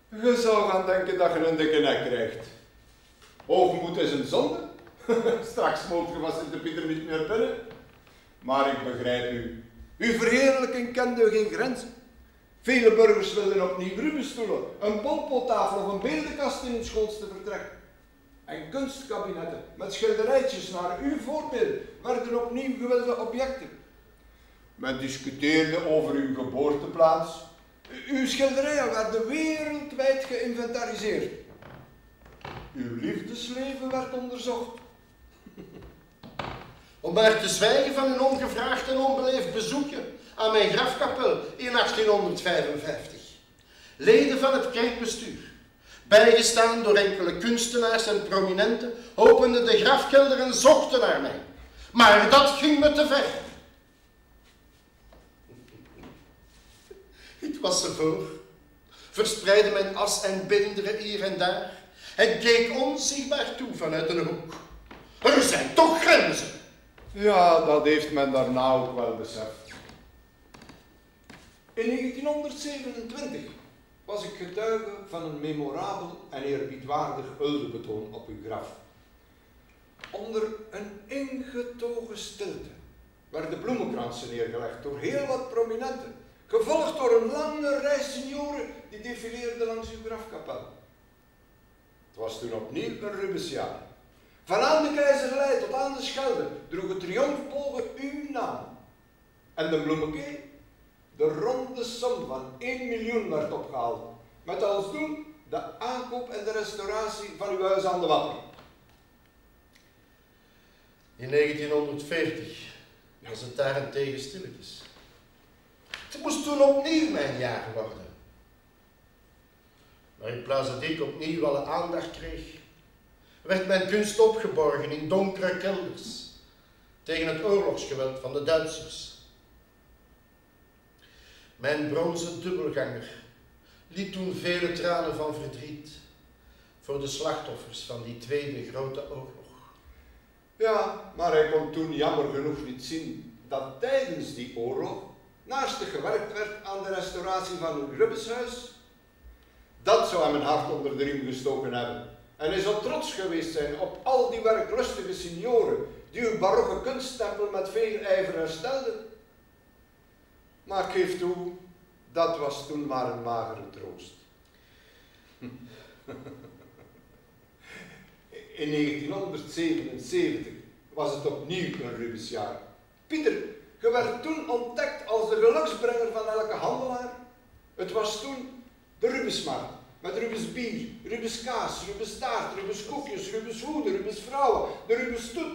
Je zou gaan denken dat je een dikke nek krijgt. Hoogmoed is een zonde. Straks mocht je van Sint-Pieter niet meer binnen. Maar ik begrijp u. Uw verheerlijking kende geen grenzen. Vele burgers wilden opnieuw Rubensstoelen, een polpottafel of een beeldenkast in het schoonste vertrek. En kunstkabinetten met schilderijtjes naar uw voorbeeld werden opnieuw gewilde objecten. Men discuteerde over uw geboorteplaats. Uw schilderijen werden wereldwijd geïnventariseerd. Uw liefdesleven werd onderzocht. Om maar te zwijgen van een ongevraagd en onbeleefd bezoekje aan mijn grafkapel in achttienhonderdvijfenvijftig. Leden van het kerkbestuur, bijgestaan door enkele kunstenaars en prominenten, openden de grafkelder en zochten naar mij. Maar dat ging me te ver. Ik was ervoor, verspreidde mijn as en beenderen hier en daar. En keek onzichtbaar toe vanuit een hoek. Er zijn toch grenzen! Ja, dat heeft men daarna ook wel beseft. In negentienhonderdzevenentwintig was ik getuige van een memorabel en eerbiedwaardig huldebetoon op uw graf. Onder een ingetogen stilte werden bloemenkransen neergelegd door heel wat prominenten, gevolgd door een lange rij senioren die defileerden langs uw grafkapel. Het was toen opnieuw een Rubensjaar. Van aan de Keizerlei tot aan de Schelde droeg het triomfbogen uw naam. En de bloemenkeer, de ronde som van één miljoen werd opgehaald. Met als doel de aankoop en de restauratie van uw huis aan de Wapper. In negentienhonderdveertig was het daarentegen stilletjes. Het moest toen opnieuw mijn jaar worden. Maar in plaats dat ik opnieuw alle aandacht kreeg, werd mijn kunst opgeborgen in donkere kelders tegen het oorlogsgeweld van de Duitsers. Mijn bronzen dubbelganger liet toen vele tranen van verdriet voor de slachtoffers van die tweede grote oorlog. Ja, maar hij kon toen jammer genoeg niet zien dat tijdens die oorlog naastig gewerkt werd aan de restauratie van het Rubenshuis. Dat zou hem een hart onder de riem gestoken hebben. En hij zou trots geweest zijn op al die werklustige senioren die uw barokke kunsttempel met veel ijver herstelden. Maar ik geef toe, dat was toen maar een magere troost. In negentienhonderdzevenenzeventig was het opnieuw een Rubensjaar. Pieter, je werd toen ontdekt als de geluksbrenger van elke handelaar. Het was toen de Rubensmarkt. Met Rubens bier, Rubens kaas, Rubens taart, Rubens koekjes, Rubens hoeden, Rubens vrouwen, de Rubens stoet,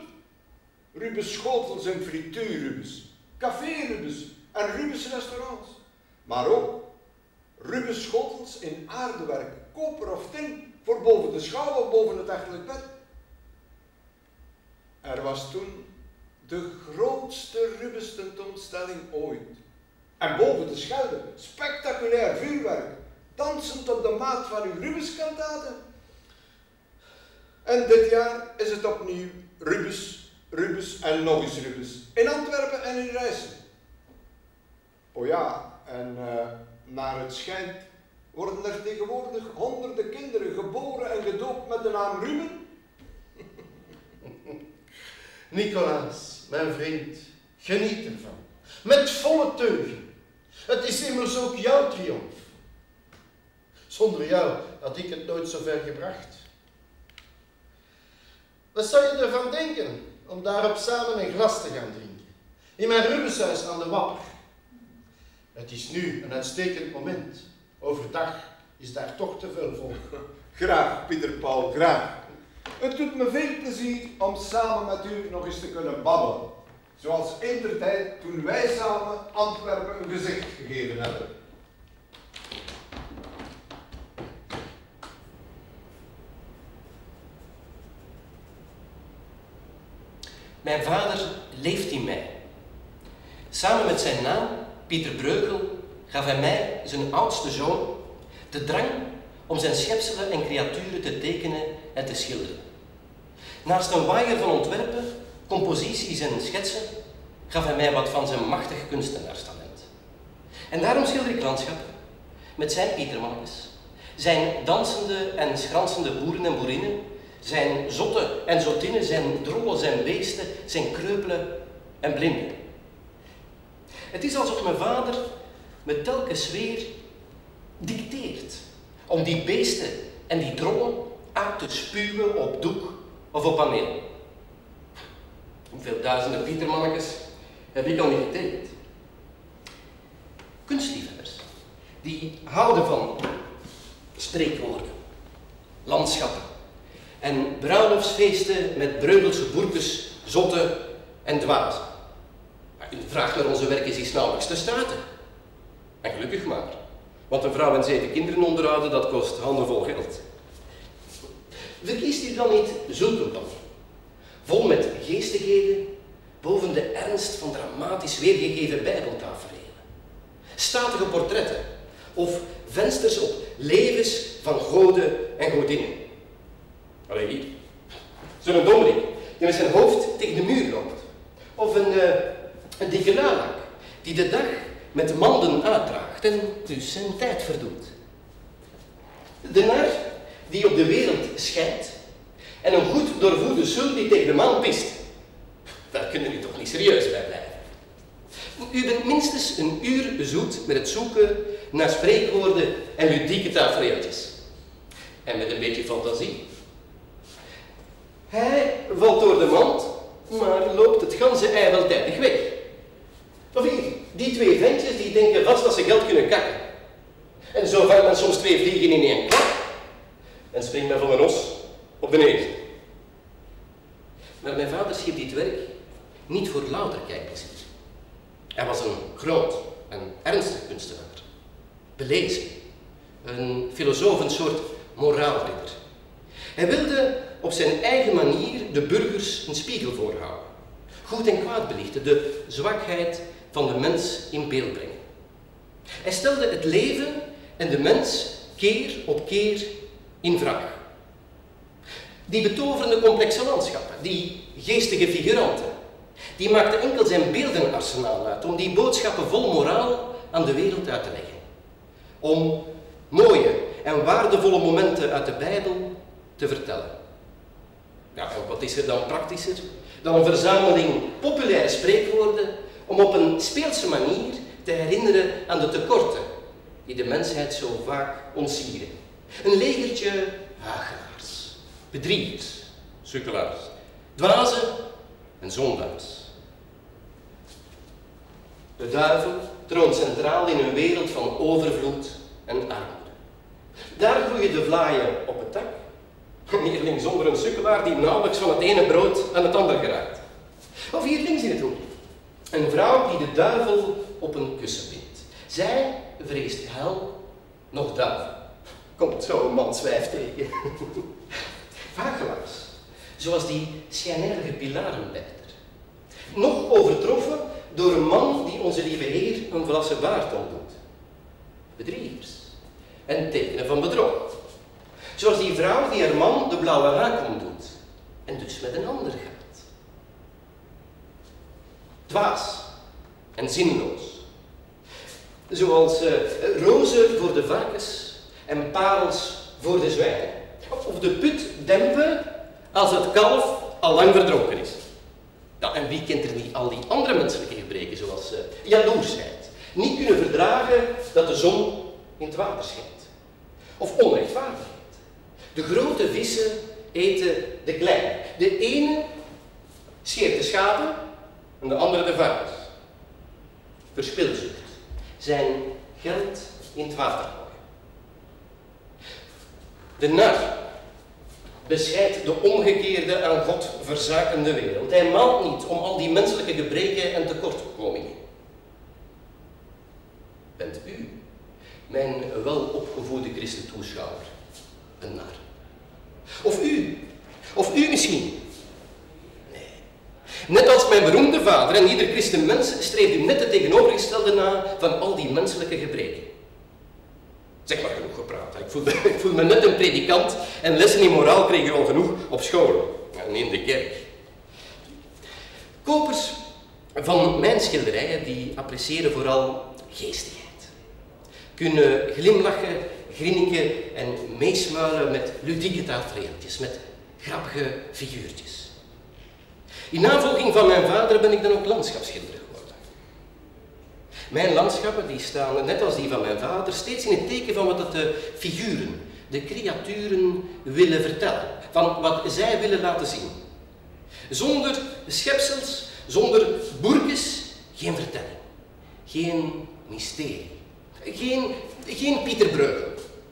Rubens schotels en frituur Rubens, café Rubens en Rubens restaurants. Maar ook Rubens schotels in aardewerk, koper of tin, voor boven de schouw of boven het echtelijk bed. Er was toen de grootste Rubens tentoonstelling ooit. En boven de Schelde, spectaculair vuurwerk. Dansend op de maat van uw Rubenskantaten. En dit jaar is het opnieuw Rubens, Rubens en nog eens Rubens. In Antwerpen en in Rijssen. Oh ja, en uh, naar het schijnt worden er tegenwoordig honderden kinderen geboren en gedoopt met de naam Ruben. Nicolaas, mijn vriend, geniet ervan. Met volle teugen. Het is immers ook jouw triomf. Zonder jou had ik het nooit zo ver gebracht. Wat zou je ervan denken om daarop samen een glas te gaan drinken? In mijn Rubenshuis aan de Wapper. Het is nu een uitstekend moment. Overdag is daar toch te veel volk. Graag, Pieter Paul, graag. Het doet me veel plezier om samen met u nog eens te kunnen babbelen. Zoals indertijd toen wij samen Antwerpen een gezicht gegeven hebben. Mijn vader leeft in mij. Samen met zijn naam, Pieter Bruegel, gaf hij mij, zijn oudste zoon, de drang om zijn schepselen en creaturen te tekenen en te schilderen. Naast een waaier van ontwerpen, composities en schetsen, gaf hij mij wat van zijn machtig kunstenaarstalent. En daarom schilder ik landschap met zijn Pietermannetjes, zijn dansende en schransende boeren en boerinnen, zijn zotten en zotinnen, zijn drollen, zijn beesten, zijn kreupelen en blinden. Het is alsof mijn vader me telkens weer dicteert om die beesten en die drollen uit te spuwen op doek of op paneel. Hoeveel duizenden Pietermannetjes heb ik al niet getekend? Kunstliefhebbers, die houden van spreekwoorden, landschappen, en bruiloftsfeesten met Breugelse boerkes, zotten en dwazen. U vraagt naar onze werken is nauwelijks te staten. En gelukkig maar. Want een vrouw en zeven kinderen onderhouden, dat kost handenvol geld. Verkiest u dan niet zulke plannen? Vol met geestigheden, boven de ernst van dramatisch weergegeven bijbeltaferelen. Statige portretten of vensters op levens van goden en godinnen. Allee, hier. Zo'n dommerik die met zijn hoofd tegen de muur loopt. Of een, uh, een dikke lalaak die de dag met manden uitdraagt en dus zijn tijd verdoet. De nar die op de wereld schijnt en een goed doorvoede sul die tegen de maan pist. Daar kunnen u toch niet serieus bij blijven. U bent minstens een uur zoet met het zoeken naar spreekwoorden en ludieke tafereeltjes. En met een beetje fantasie. Hij valt door de mand, maar loopt het ganse ei wel tijdig weg. Of hier, die twee ventjes die denken vast dat ze geld kunnen kakken. En zo vangt men soms twee vliegen in één klap en springt men van een os op de neus. Maar mijn vader schiep dit werk niet voor louter kijkplezier. Hij was een groot en ernstig kunstenaar, belezen, een filosoof, een soort moraalridder. Hij wilde op zijn eigen manier de burgers een spiegel voorhouden. Goed en kwaad belichten, de zwakheid van de mens in beeld brengen. Hij stelde het leven en de mens keer op keer in vraag. Die betoverende complexe landschappen, die geestige figuranten, die maakte enkel zijn beeldenarsenaal uit om die boodschappen vol moraal aan de wereld uit te leggen. Om mooie en waardevolle momenten uit de Bijbel te vertellen. Ja, en wat is er dan praktischer dan een verzameling populaire spreekwoorden om op een speelse manier te herinneren aan de tekorten die de mensheid zo vaak ontsieren. Een legertje huichelaars, bedriegers, sukkelaars, dwazen en zondaars. De duivel troont centraal in een wereld van overvloed en armoede. Daar groeien de vlaaien op het dak. Hier links onder een sukkelaar die nauwelijks van het ene brood aan het andere geraakt. Of hier links in het hoekje. Een vrouw die de duivel op een kussen bindt. Zij vreest hel, nog duivel. Komt zo'n man zwijf tegen. Vagelaars, zoals die schijnheilige pilarenbijter. Nog overtroffen door een man die onze lieve Heer een vlasse baard ontdoet. Bedriegers en tekenen van bedrog. Zoals die vrouw die haar man de blauwe haak ontdoet en dus met een ander gaat. Dwaas en zinloos. Zoals uh, rozen voor de varkens en parels voor de zwijnen. Of de put dempen als het kalf al lang verdronken is. Ja, en wie kent er niet al die andere menselijke gebreken, zoals uh, jaloersheid. Niet kunnen verdragen dat de zon in het water schijnt. Of onrechtvaardigheid. De grote vissen eten de kleine. De ene scheert de schapen en de andere de varkens. Verspilzucht. Zijn geld in het water gooien. De nar bescheidt de omgekeerde aan God verzakende wereld. Hij maalt niet om al die menselijke gebreken en tekortkomingen. Bent u, mijn welopgevoede christentoeschouwer, een nar? Of u, of u misschien. Net als mijn beroemde vader en ieder christenmens streeft u net het tegenovergestelde na van al die menselijke gebreken. Zeg maar, genoeg gepraat. Ik voel, ik voel me net een predikant en lessen in moraal kreeg u al genoeg op school en in de kerk. Kopers van mijn schilderijen die appreciëren vooral geestigheid. Kunnen glimlachen, grinniken en meesmuilen met ludieke tafereeltjes, met grappige figuurtjes. In navolging van mijn vader ben ik dan ook landschapsschilder geworden. Mijn landschappen die staan, net als die van mijn vader, steeds in het teken van wat de figuren, de creaturen willen vertellen. Van wat zij willen laten zien. Zonder schepsels, zonder boerkes, geen vertelling. Geen mysterie. Geen, geen Pieter Bruegel.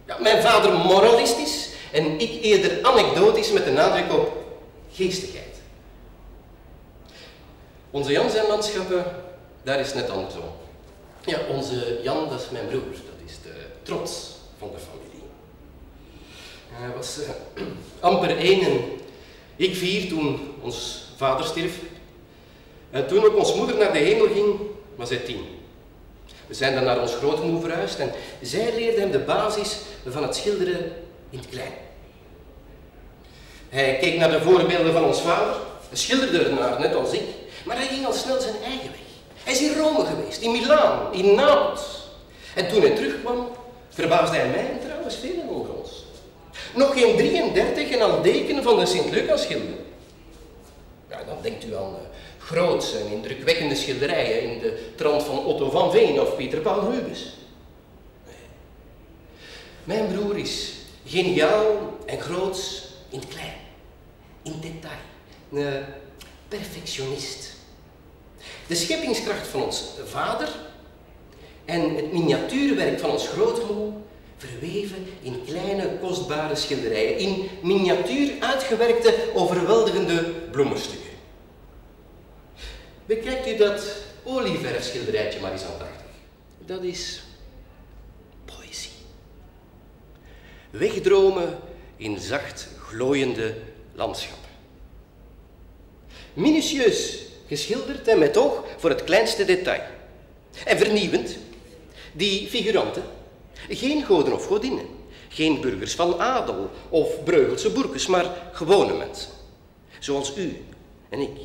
Ja, mijn vader moralistisch en ik eerder anekdotisch met de nadruk op geestigheid. Onze Jan zijn landschappen, daar is net andersom. Ja, onze Jan, dat is mijn broer. Dat is de trots van de familie. Hij was uh, amper één en ik vier toen ons vader stierf. En toen ook ons moeder naar de hemel ging, was hij tien. We zijn dan naar ons grootmoe verhuisd en zij leerde hem de basis van het schilderen in het klein. Hij keek naar de voorbeelden van ons vader, schilderde ernaar, net als ik. Maar hij ging al snel zijn eigen weg. Hij is in Rome geweest, in Milaan, in Napels. En toen hij terugkwam, verbaasde hij mij en trouwens velen over ons. Nog geen drieëndertig en al deken van de Sint-Lucas-schilder. Ja, dan denkt u aan uh, groots en indrukwekkende schilderijen in de trant van Otto van Veen of Pieter Paul Rubens. Nee. Mijn broer is geniaal en groots in het klein, in detail. Uh, perfectionist. De scheppingskracht van ons vader en het miniatuurwerk van ons grootmoe verweven in kleine kostbare schilderijen, in miniatuur uitgewerkte overweldigende bloemenstukken. Bekijkt u dat olieverfschilderijtje maar eens aandachtig. Dat is poëzie. Wegdromen in zacht glooiende landschap. Minutieus geschilderd en met oog voor het kleinste detail. En vernieuwend, die figuranten, geen goden of godinnen, geen burgers van adel of Bruegelse boerkes, maar gewone mensen, zoals u en ik.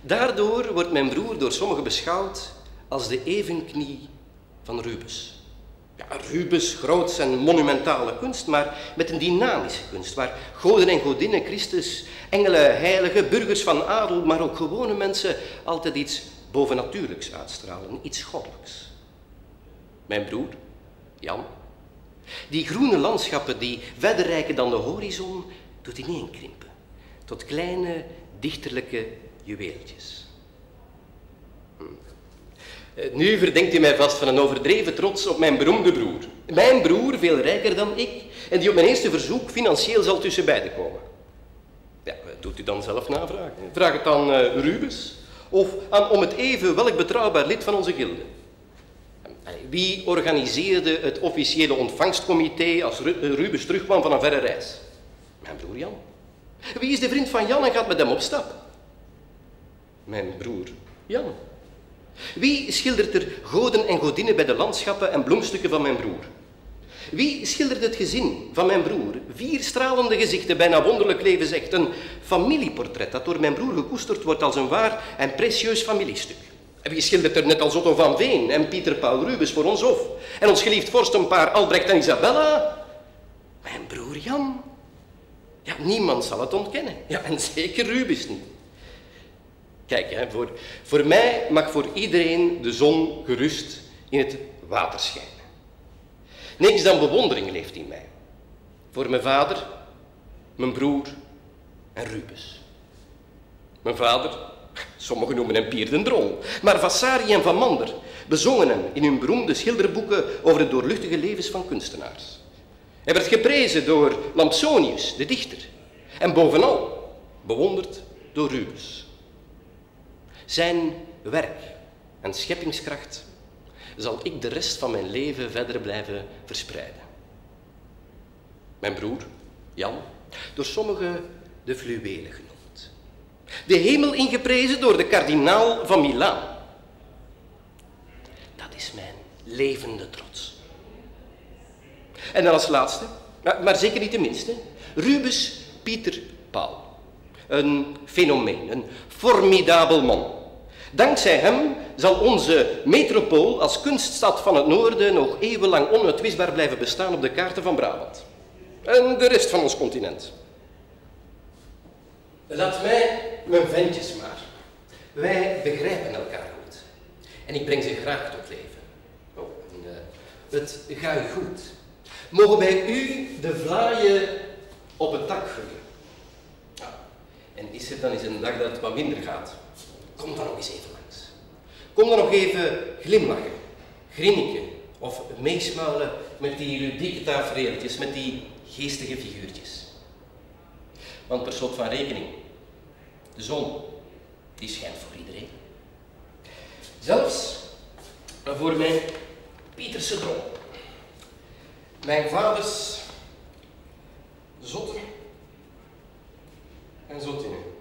Daardoor wordt mijn broer door sommigen beschouwd als de evenknie van Rubens. Ja, Rubens, groots en monumentale kunst, maar met een dynamische kunst, waar goden en godinnen, Christus, engelen, heiligen, burgers van adel, maar ook gewone mensen altijd iets bovennatuurlijks uitstralen, iets goddelijks. Mijn broer, Jan, die groene landschappen die verder reiken dan de horizon, doet ineenkrimpen tot kleine dichterlijke juweeltjes. Hm. Nu verdenkt u mij vast van een overdreven trots op mijn beroemde broer. Mijn broer, veel rijker dan ik, en die op mijn eerste verzoek financieel zal tussen beiden komen. Ja, doet u dan zelf navragen. Vraag het aan uh, Rubens of aan om het even welk betrouwbaar lid van onze gilde. Wie organiseerde het officiële ontvangstcomité als Ru- Rubens terugkwam van een verre reis? Mijn broer Jan. Wie is de vriend van Jan en gaat met hem op stap? Mijn broer Jan. Wie schildert er goden en godinnen bij de landschappen en bloemstukken van mijn broer? Wie schildert het gezin van mijn broer? Vier stralende gezichten, bijna wonderlijk leven zegt. Een familieportret dat door mijn broer gekoesterd wordt als een waar en precieus familiestuk. En wie schildert er net als Otto van Veen en Pieter Paul Rubens voor ons of? En ons geliefd vorstenpaar Albrecht en Isabella? Mijn broer Jan. Ja, niemand zal het ontkennen. Ja, en zeker Rubens niet. Kijk, hè, voor, voor mij mag voor iedereen de zon gerust in het water schijnen. Niks dan bewondering leeft in mij. Voor mijn vader, mijn broer en Rubens. Mijn vader, sommigen noemen hem Pier den Drol, maar Vasari en Van Mander bezongen hem in hun beroemde schilderboeken over de doorluchtige levens van kunstenaars. Hij werd geprezen door Lampsonius, de dichter, en bovenal bewonderd door Rubens. Zijn werk en scheppingskracht zal ik de rest van mijn leven verder blijven verspreiden. Mijn broer, Jan, door sommigen de fluwelen genoemd. De hemel ingeprezen door de kardinaal van Milaan. Dat is mijn levende trots. En dan als laatste, maar zeker niet de minste, Rubens Pieter Paul. Een fenomeen, een formidabel man. Dankzij hem zal onze metropool als kunststad van het noorden nog eeuwenlang onuitwisbaar blijven bestaan op de kaarten van Brabant. En de rest van ons continent. Laat mij mijn ventjes maar. Wij begrijpen elkaar goed. En ik breng ze graag tot leven. Oh, en, uh, het gaat goed. Mogen bij u de vlaaien op het dak vullen. En is er dan eens een dag dat het wat minder gaat? Kom dan nog eens even langs. Kom dan nog even glimlachen, grinniken of meesmuilen met die ludieke tafereeltjes, met die geestige figuurtjes. Want per slot van rekening, de zon, die schijnt voor iedereen. Zelfs voor mijn Pieterse droom. Mijn vaders zotten en zotinnen.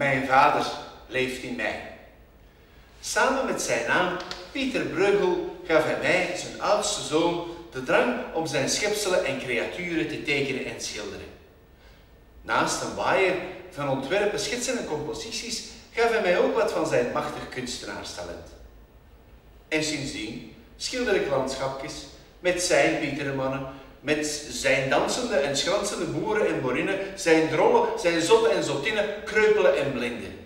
Mijn vader leeft in mij. Samen met zijn naam, Pieter Bruegel, gaf hij mij, zijn oudste zoon, de drang om zijn schepselen en creaturen te tekenen en schilderen. Naast een waaier van ontwerpen, schetsen en composities gaf hij mij ook wat van zijn machtig kunstenaarstalent. En sindsdien schilder ik landschapjes met zijn pietermannen, met zijn dansende en schransende boeren en boerinnen, zijn drollen, zijn zotten en zottinnen, kreupelen en blinden.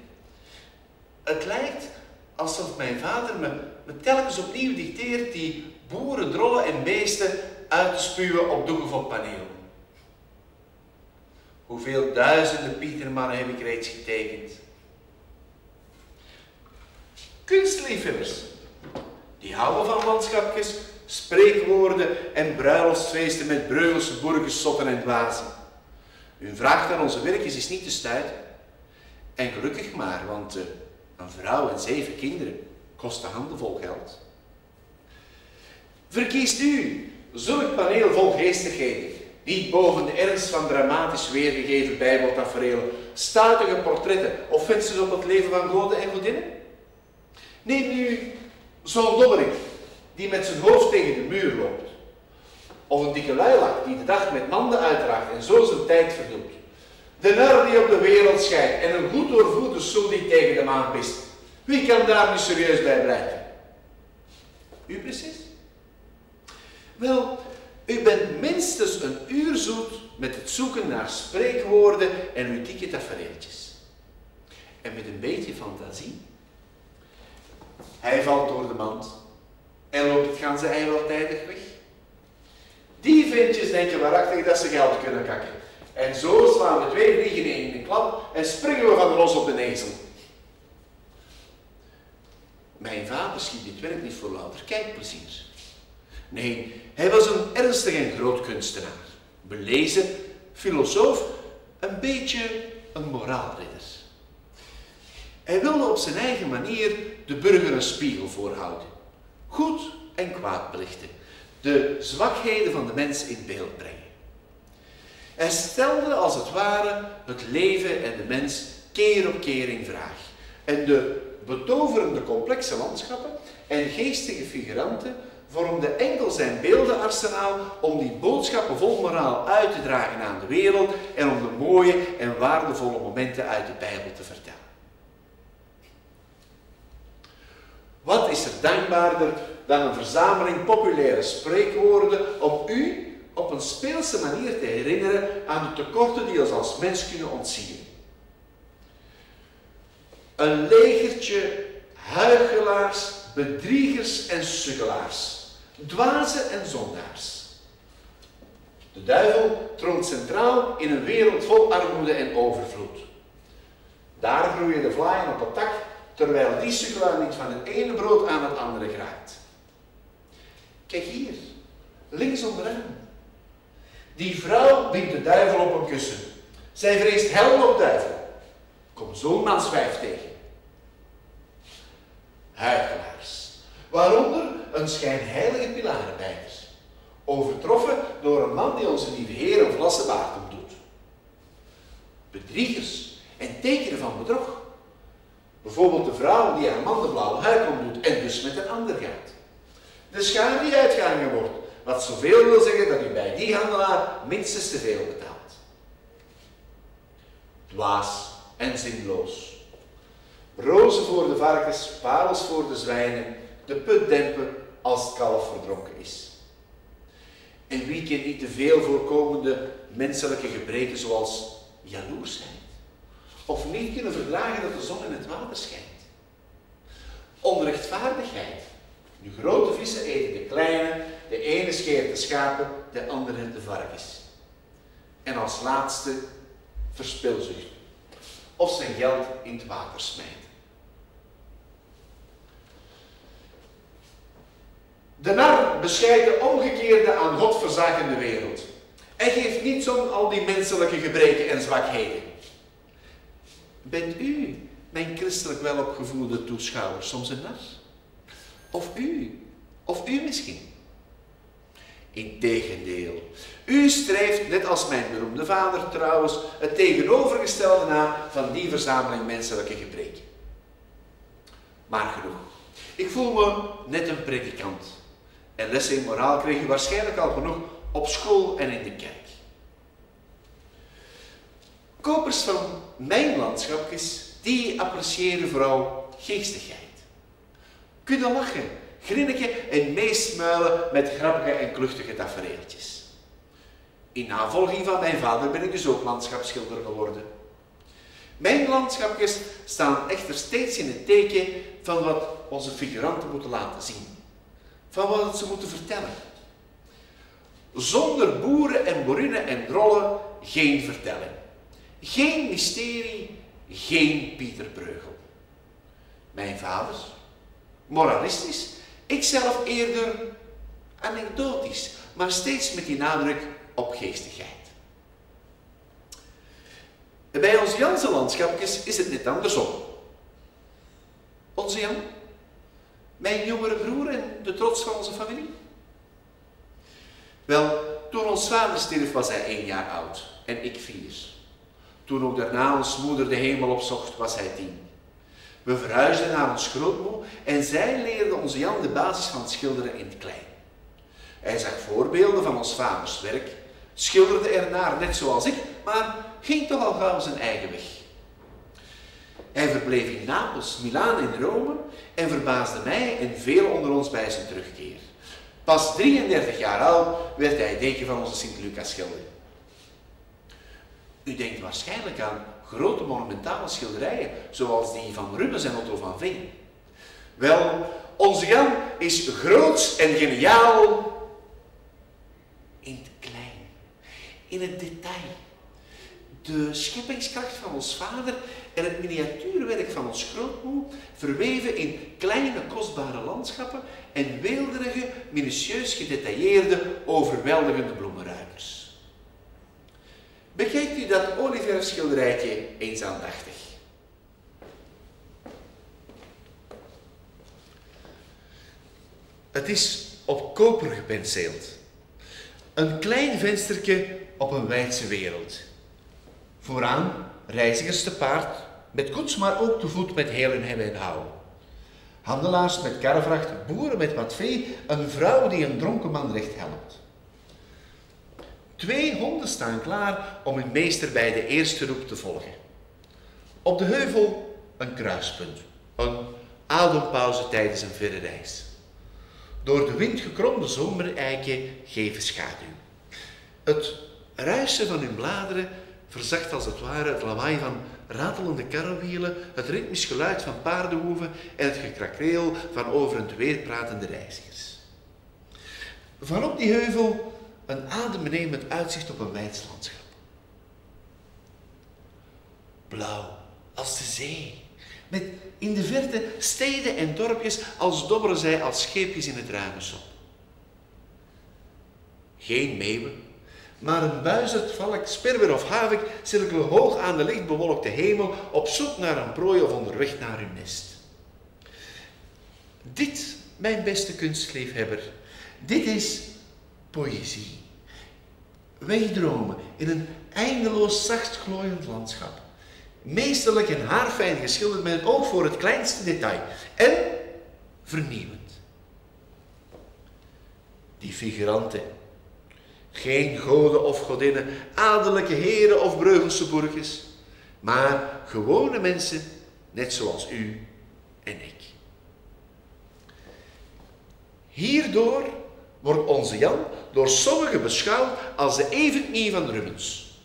Het lijkt alsof mijn vader me, me telkens opnieuw dicteert die boeren, drollen en beesten uit te spuwen op doeken van paneel. Hoeveel duizenden pietermannen heb ik reeds getekend. Kunstliefhebbers, die houden van landschapjes, spreekwoorden en bruiloftsfeesten met Bruegelse burgers, zotten en dwazen. Hun vraag naar onze werkjes is niet te stuiten. En gelukkig maar, want uh, een vrouw en zeven kinderen kost een handenvol geld. Verkiest u zo'n paneel vol geestigheden, niet boven de ernst van dramatisch weergegeven bijbeltafereelen, statige portretten of vensters op het leven van goden en godinnen? Neem nu zo'n lobberik die met zijn hoofd tegen de muur loopt. Of een dikke luilak die de dag met manden uitdraagt en zo zijn tijd verdoet. De nar die op de wereld schijnt en een goed doorvoerde stoel die tegen de maan pist. Wie kan daar nu serieus bij blijven? U precies? Wel, u bent minstens een uur zoet met het zoeken naar spreekwoorden en uw dikke tafereeltjes. En met een beetje fantasie. Hij valt door de mand. En loopt het ganse ei wel tijdig weg? Die ventjes denken waarachtig dat ze geld kunnen kakken. En zo slaan we twee vliegen in een klap en springen we van de los op de nezel. Mijn vader schiet dit werk niet voor louter kijkplezier. Nee, hij was een ernstig en groot kunstenaar. Belezen, filosoof, een beetje een moraalridder. Hij wilde op zijn eigen manier de burger een spiegel voorhouden. Goed en kwaad belichten, de zwakheden van de mens in beeld brengen. Hij stelde als het ware het leven en de mens keer op keer in vraag. En de betoverende complexe landschappen en geestige figuranten vormden enkel zijn beeldenarsenaal om die boodschappen vol moraal uit te dragen aan de wereld en om de mooie en waardevolle momenten uit de Bijbel te vertellen. Wat is er dankbaarder dan een verzameling populaire spreekwoorden om u op een speelse manier te herinneren aan de tekorten die ons als mens kunnen ontzien? Een legertje huichelaars, bedriegers en sukkelaars, dwazen en zondaars. De duivel troont centraal in een wereld vol armoede en overvloed. Daar groeien de vlaaien op het tak, terwijl die sukkelaar niet van het ene brood aan het andere geraakt. Kijk hier, links onderaan. Die vrouw bindt de duivel op een kussen. Zij vreest hel op duivel. Kom zo'n manswijf tegen. Huichelaars, waaronder een schijnheilige pilarenbijter, overtroffen door een man die onze lieve Heer een vlasse baard om doet. Bedriegers en tekenen van bedrog. Bijvoorbeeld de vrouw die haar man de blauwe huik omdoet en dus met een ander gaat. De schaar die uitgehangen wordt, wat zoveel wil zeggen dat u bij die handelaar minstens te veel betaalt. Dwaas en zinloos. Rozen voor de varkens, parels voor de zwijnen, de put dempen als het kalf verdronken is. En wie kent niet de veel voorkomende menselijke gebreken zoals jaloersheid? Of niet kunnen verdragen dat de zon in het water schijnt. Onrechtvaardigheid. De grote vissen eten de kleine, de ene scheert de schapen, de andere de varkens. En als laatste verspilzucht. Of zijn geld in het water smijten. De nar beschrijft de omgekeerde aan God verzagende wereld. Hij geeft niets om al die menselijke gebreken en zwakheden. Bent u, mijn christelijk welopgevoede toeschouwer, soms een nar? Of u? Of u misschien? Integendeel. U streeft, net als mijn beroemde vader trouwens, het tegenovergestelde na van die verzameling menselijke gebreken. Maar genoeg. Ik voel me net een predikant. En lessen in moraal kreeg u waarschijnlijk al genoeg op school en in de kerk. Kopers van mijn landschapjes, die appreciëren vooral geestigheid. Kunnen lachen, grinniken en meesmuilen met grappige en kluchtige tafereeltjes. In navolging van mijn vader ben ik dus ook landschapsschilder geworden. Mijn landschapjes staan echter steeds in het teken van wat onze figuranten moeten laten zien. Van wat ze moeten vertellen. Zonder boeren en boerinnen en drollen geen vertelling. Geen mysterie, geen Pieter Bruegel. Mijn vader, moralistisch, ikzelf eerder anekdotisch, maar steeds met die nadruk op geestigheid. Bij onze Janse landschapjes is het net andersom. Onze Jan, mijn jongere broer en de trots van onze familie. Wel, toen ons vader stierf was hij één jaar oud en ik vier. Toen ook daarna ons moeder de hemel opzocht was hij tien. We verhuisden naar ons grootmoe en zij leerde onze Jan de basis van het schilderen in het klein. Hij zag voorbeelden van ons vaders werk, schilderde ernaar net zoals ik, maar ging toch al gauw zijn eigen weg. Hij verbleef in Napels, Milaan en Rome en verbaasde mij en velen onder ons bij zijn terugkeer. Pas drieëndertig jaar oud werd hij deken van onze Sint-Lucasschilder. U denkt waarschijnlijk aan grote monumentale schilderijen, zoals die van Rubens en Otto van Veen. Wel, onze Jan is groots en geniaal in het klein, in het detail. De scheppingskracht van ons vader en het miniatuurwerk van ons grootmoe verweven in kleine kostbare landschappen en weelderige, minutieus gedetailleerde, overweldigende bloemenruikers. Bekijkt u dat olieverfschilderijtje eens aandachtig. Het is op koper gepenseeld. Een klein venstertje op een wijdse wereld. Vooraan reizigers te paard, met koets, maar ook te voet met heel hun hebben en houden. Handelaars met karrevracht, boeren met wat vee, een vrouw die een dronken man recht helpt. Twee honden staan klaar om hun meester bij de eerste roep te volgen. Op de heuvel een kruispunt, een adempauze tijdens een verre reis. Door de wind gekromde zomereiken geven schaduw. Het ruisen van hun bladeren verzacht als het ware het lawaai van ratelende karrewielen, het ritmisch geluid van paardenhoeven en het gekrakreel van over en weer pratende reizigers. Vanop die heuvel een adembenemend uitzicht op een wijds landschap. Blauw als de zee, met in de verte steden en dorpjes als dobberen zij als scheepjes in het ruime zon. Geen meeuwen, maar een buizerd, valk, sperwer of havik cirkelen hoog aan de licht bewolkte hemel op zoek naar een prooi of onderweg naar hun nest. Dit, mijn beste kunstliefhebber, dit is poëzie. Wegdromen in een eindeloos zacht glooiend landschap. Meesterlijk en haarfijn geschilderd met een oog voor het kleinste detail. En vernieuwend. Die figuranten. Geen goden of godinnen, adellijke heren of Breugelse burgers. Maar gewone mensen, net zoals u en ik. Hierdoor wordt onze Jan door sommigen beschouwd als de evenknie van Rubens.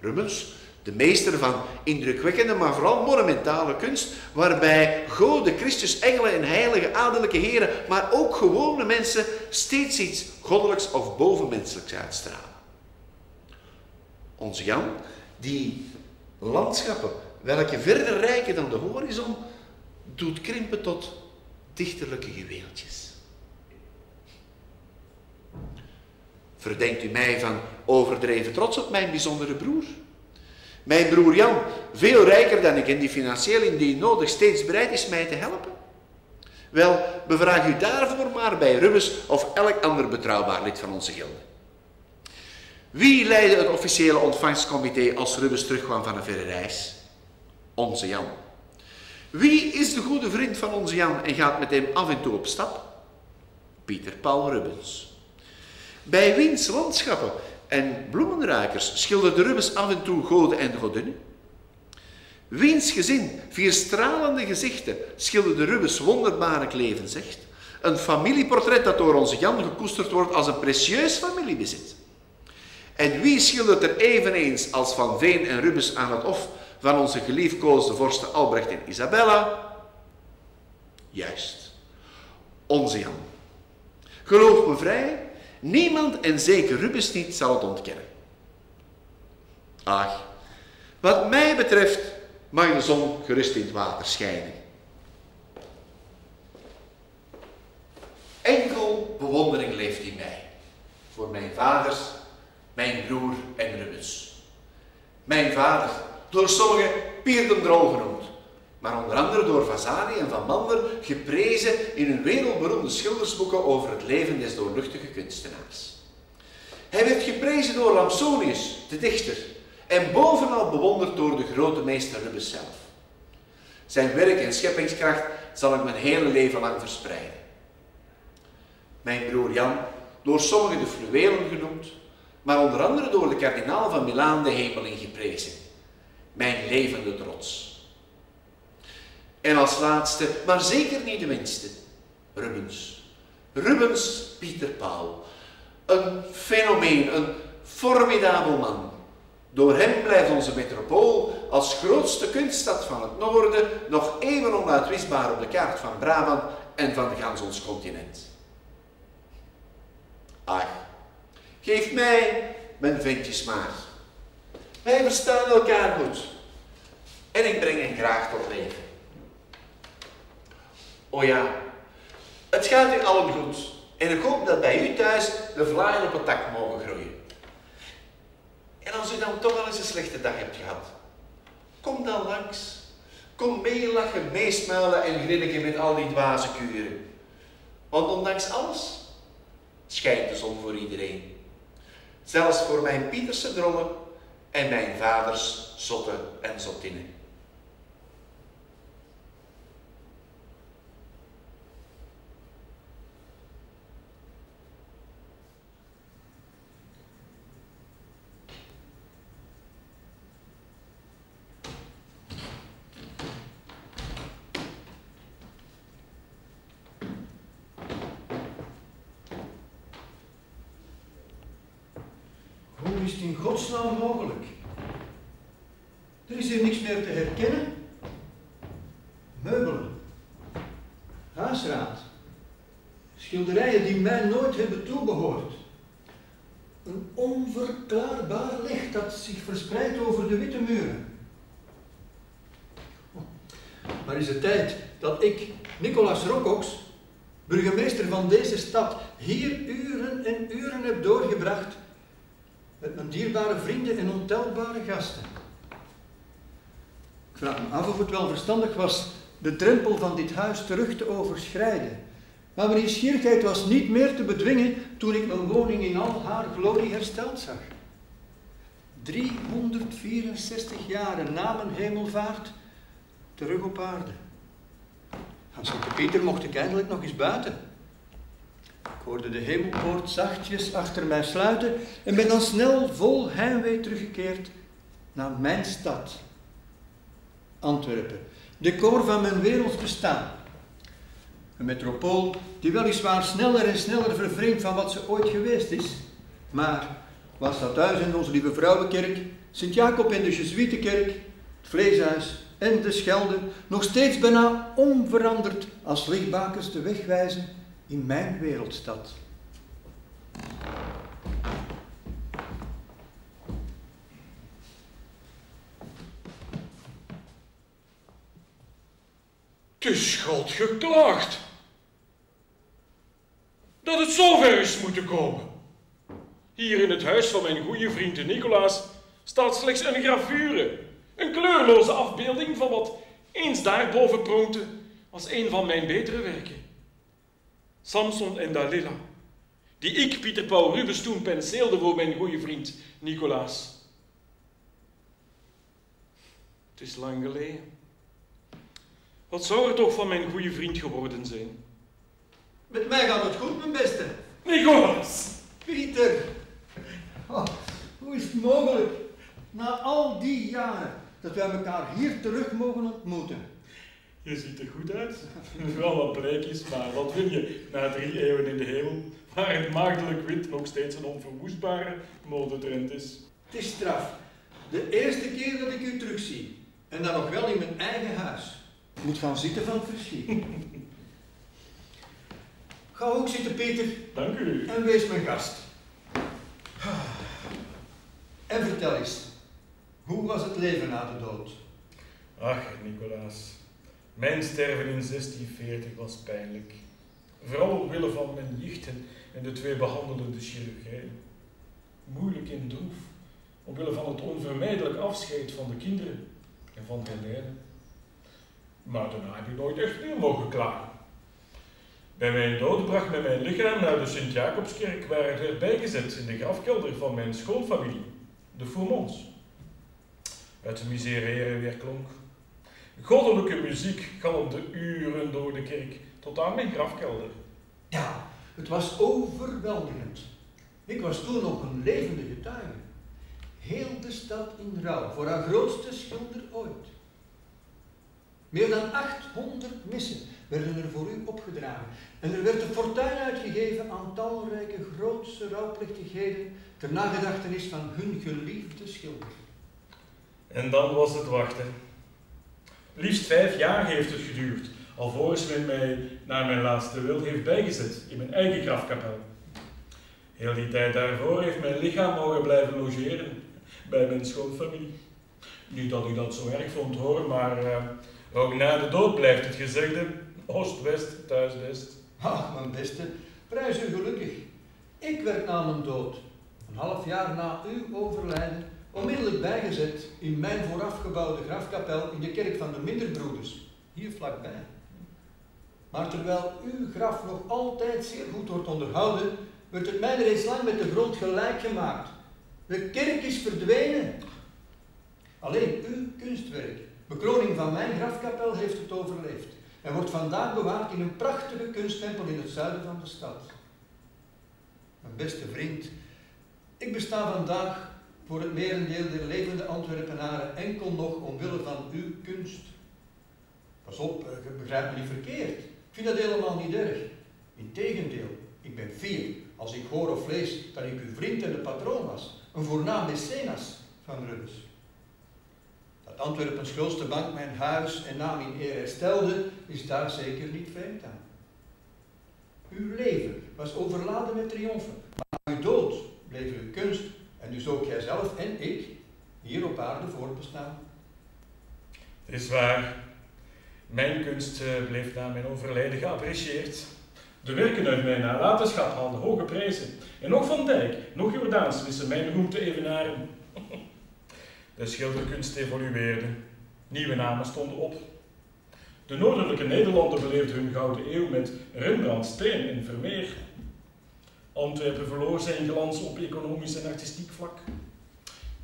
Rubens, de meester van indrukwekkende, maar vooral monumentale kunst, waarbij goden, Christus, engelen en heilige adellijke heren, maar ook gewone mensen steeds iets goddelijks of bovenmenselijks uitstralen. Onze Jan, die landschappen, welke verder reiken dan de horizon, doet krimpen tot dichterlijke juweeltjes. Verdenkt u mij van overdreven trots op mijn bijzondere broer? Mijn broer Jan, veel rijker dan ik en die financieel indien nodig steeds bereid is mij te helpen. Wel, bevraag u daarvoor maar bij Rubens of elk ander betrouwbaar lid van onze gilde. Wie leidde het officiële ontvangstcomité als Rubens terugkwam van een verre reis? Onze Jan. Wie is de goede vriend van onze Jan en gaat met hem af en toe op stap? Pieter Paul Rubens. Bij wiens landschappen en bloemenrakers schilderde Rubens af en toe goden en godinnen? Wiens gezin, vier stralende gezichten, schilderde Rubens wonderbare levens echt? Een familieportret dat door onze Jan gekoesterd wordt als een precieus familiebezit. En wie schildert er eveneens als Van Veen en Rubens aan het hof van onze geliefkoosde vorsten Albrecht en Isabella? Juist, onze Jan. Geloof me vrij, niemand en zeker Rubens niet zal het ontkennen. Ach, wat mij betreft mag de zon gerust in het water schijnen. Enkel bewondering leeft in mij, voor mijn vaders, mijn broer en Rubens. Mijn vader, door sommigen Pierdendrol genoemd, maar onder andere door Vasari en Van Mander geprezen in hun wereldberoemde schildersboeken over het leven des doorluchtige kunstenaars. Hij werd geprezen door Lampsonius, de dichter, en bovenal bewonderd door de grote meester Rubens zelf. Zijn werk en scheppingskracht zal ik mijn hele leven lang verspreiden. Mijn broer Jan, door sommigen de fluwelen genoemd, maar onder andere door de kardinaal van Milaan de hemel in geprezen. Mijn levende trots. En als laatste, maar zeker niet de minste, Rubens. Rubens Pieter Paul. Een fenomeen, een formidabel man. Door hem blijft onze metropool als grootste kunststad van het noorden nog even onuitwisbaar op de kaart van Brabant en van de gans ons continent. Ach, geef mij mijn ventjes maar. Wij verstaan elkaar goed en ik breng hen graag tot leven. O ja, het gaat u allen goed en ik hoop dat bij u thuis de vlaaien op het dak mogen groeien. En als u dan toch al eens een slechte dag hebt gehad, kom dan langs. Kom meelachen, meesmuilen en grinniken met al die dwaze kuren. Want ondanks alles schijnt de zon voor iedereen. Zelfs voor mijn Pieterse drollen en mijn vaders zotten en zottinnen. Is het in godsnaam mogelijk? Er is hier niks meer te herkennen. Meubelen, huisraad, schilderijen die mij nooit hebben toebehoord. Een onverklaarbaar licht dat zich verspreidt over de witte muren. Maar is het tijd dat ik, Nicolaas Rockox, burgemeester van deze stad, hier uren en uren heb doorgebracht met mijn dierbare vrienden en ontelbare gasten. Ik vraag me af of het wel verstandig was de drempel van dit huis terug te overschrijden. Maar mijn nieuwsgierigheid was niet meer te bedwingen toen ik mijn woning in al haar glorie hersteld zag. driehonderdvierenzestig jaren na mijn hemelvaart, terug op aarde. Aan Sint-Pieter mocht ik eindelijk nog eens buiten. Ik hoorde de hemelpoort zachtjes achter mij sluiten en ben dan snel vol heimwee teruggekeerd naar mijn stad. Antwerpen, decor van mijn werelds bestaan. Een metropool die weliswaar sneller en sneller vervreemdt van wat ze ooit geweest is, maar waar Stadhuis en Onze-Lieve-Vrouwekerk, Sint-Jacob en de Jezuïetenkerk, het Vleeshuis en de Schelde nog steeds bijna onveranderd als lichtbakens de weg wijzen in mijn wereldstad. Het is God geklaagd dat het zover is moeten komen. Hier in het huis van mijn goede vriend Nicolaas staat slechts een gravure, een kleurloze afbeelding van wat eens daarboven pronkte was een van mijn betere werken. Samson en Dalila, die ik, Pieter Paul Rubens, toen penseelde voor mijn goede vriend Nicolaas. Het is lang geleden. Wat zou er toch van mijn goede vriend geworden zijn? Met mij gaat het goed, mijn beste. Nicolaas! Pieter! Oh, hoe is het mogelijk, na al die jaren, dat wij elkaar hier terug mogen ontmoeten? Je ziet er goed uit. Wel wat bleekjes, maar wat wil je? Na drie eeuwen in de hemel, waar het maagdelijk wit nog steeds een onverwoestbare modetrend is. Het is straf. De eerste keer dat ik u terugzie. En dan nog wel in mijn eigen huis. Ik moet gaan zitten van het verschiet. Ga ook zitten, Pieter. Dank u. En wees mijn gast. En vertel eens, hoe was het leven na de dood? Ach, Nicolaas. Mijn sterven in zestien veertig was pijnlijk. Vooral omwille van mijn jichten en de twee behandelende chirurgijen. Moeilijk en droef. Omwille van het onvermijdelijk afscheid van de kinderen en van Helene. Maar daarna heb ik nooit echt meer mogen klagen. Bij mijn dood bracht men mijn lichaam naar de Sint-Jacobskerk, waar het werd bijgezet in de grafkelder van mijn schoonfamilie, de Fourments. Uit de miserere weer klonk goddelijke muziek, galmde uren door de kerk, tot aan mijn grafkelder. Ja, het was overweldigend. Ik was toen nog een levende getuige. Heel de stad in rouw, voor haar grootste schilder ooit. Meer dan achthonderd missen werden er voor u opgedragen en er werd een fortuin uitgegeven aan talrijke grootse rouwplichtigheden ter nagedachtenis van hun geliefde schilder. En dan was het wachten. Liefst vijf jaar heeft het geduurd, alvorens men mij naar mijn laatste wil heeft bijgezet in mijn eigen grafkapel. Heel die tijd daarvoor heeft mijn lichaam mogen blijven logeren bij mijn schoonfamilie. Niet dat ik dat zo erg vond hoor, maar uh, ook na de dood blijft het gezegde, oost-west, thuis-west. Ach, mijn beste, prijs u gelukkig. Ik werd na mijn dood, een half jaar na uw overlijden, onmiddellijk bijgezet in mijn voorafgebouwde grafkapel in de kerk van de Minderbroeders, hier vlakbij. Maar terwijl uw graf nog altijd zeer goed wordt onderhouden, werd het mij reeds lang met de grond gelijk gemaakt. De kerk is verdwenen. Alleen uw kunstwerk, bekroning van mijn grafkapel, heeft het overleefd en wordt vandaag bewaard in een prachtige kunsttempel in het zuiden van de stad. Mijn beste vriend, ik besta vandaag voor het merendeel der levende Antwerpenaren enkel nog omwille van uw kunst. Pas op, begrijp me niet verkeerd. Ik vind dat helemaal niet erg. Integendeel, ik ben fier als ik hoor of lees dat ik uw vriend en de patroon was, een voornaam mecenas van Rubens. Dat Antwerpens grootste bank mijn huis en naam in eer herstelde, is daar zeker niet vreemd aan. Uw leven was overladen met triomfen, maar uw dood bleef uw kunst en dus ook jijzelf en ik hier op aarde voortbestaan. Het is waar. Mijn kunst bleef na mijn overlijden geapprecieerd. De werken uit mijn nalatenschap haalden hoge prijzen. En nog Van Dijk, nog Jordaens wisten mijn roem te evenaren. De schilderkunst evolueerde. Nieuwe namen stonden op. De noordelijke Nederlanden beleefden hun gouden eeuw met Rembrandt, Steen en Vermeer. Antwerpen verloor zijn glans op economisch en artistiek vlak.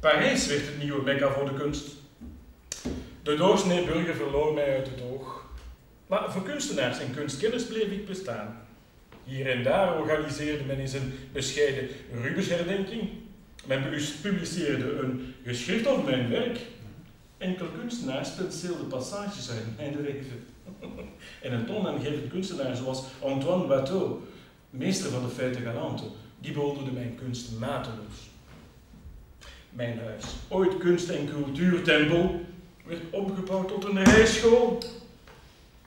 Parijs werd het nieuwe mekka voor de kunst. De doorsnee burger verloor mij uit het oog. Maar voor kunstenaars en kunstkenners bleef ik bestaan. Hier en daar organiseerde men eens een bescheiden Rubensherdenking. Men publiceerde een geschrift over mijn werk. Enkel kunstenaars penseelden passages uit mijn leven. En een toonaangevend kunstenaar zoals Antoine Watteau, meester van de feite galante, die bewonderde mijn kunst mateloos. Mijn huis, ooit kunst- en cultuurtempel, werd omgebouwd tot een rijschool.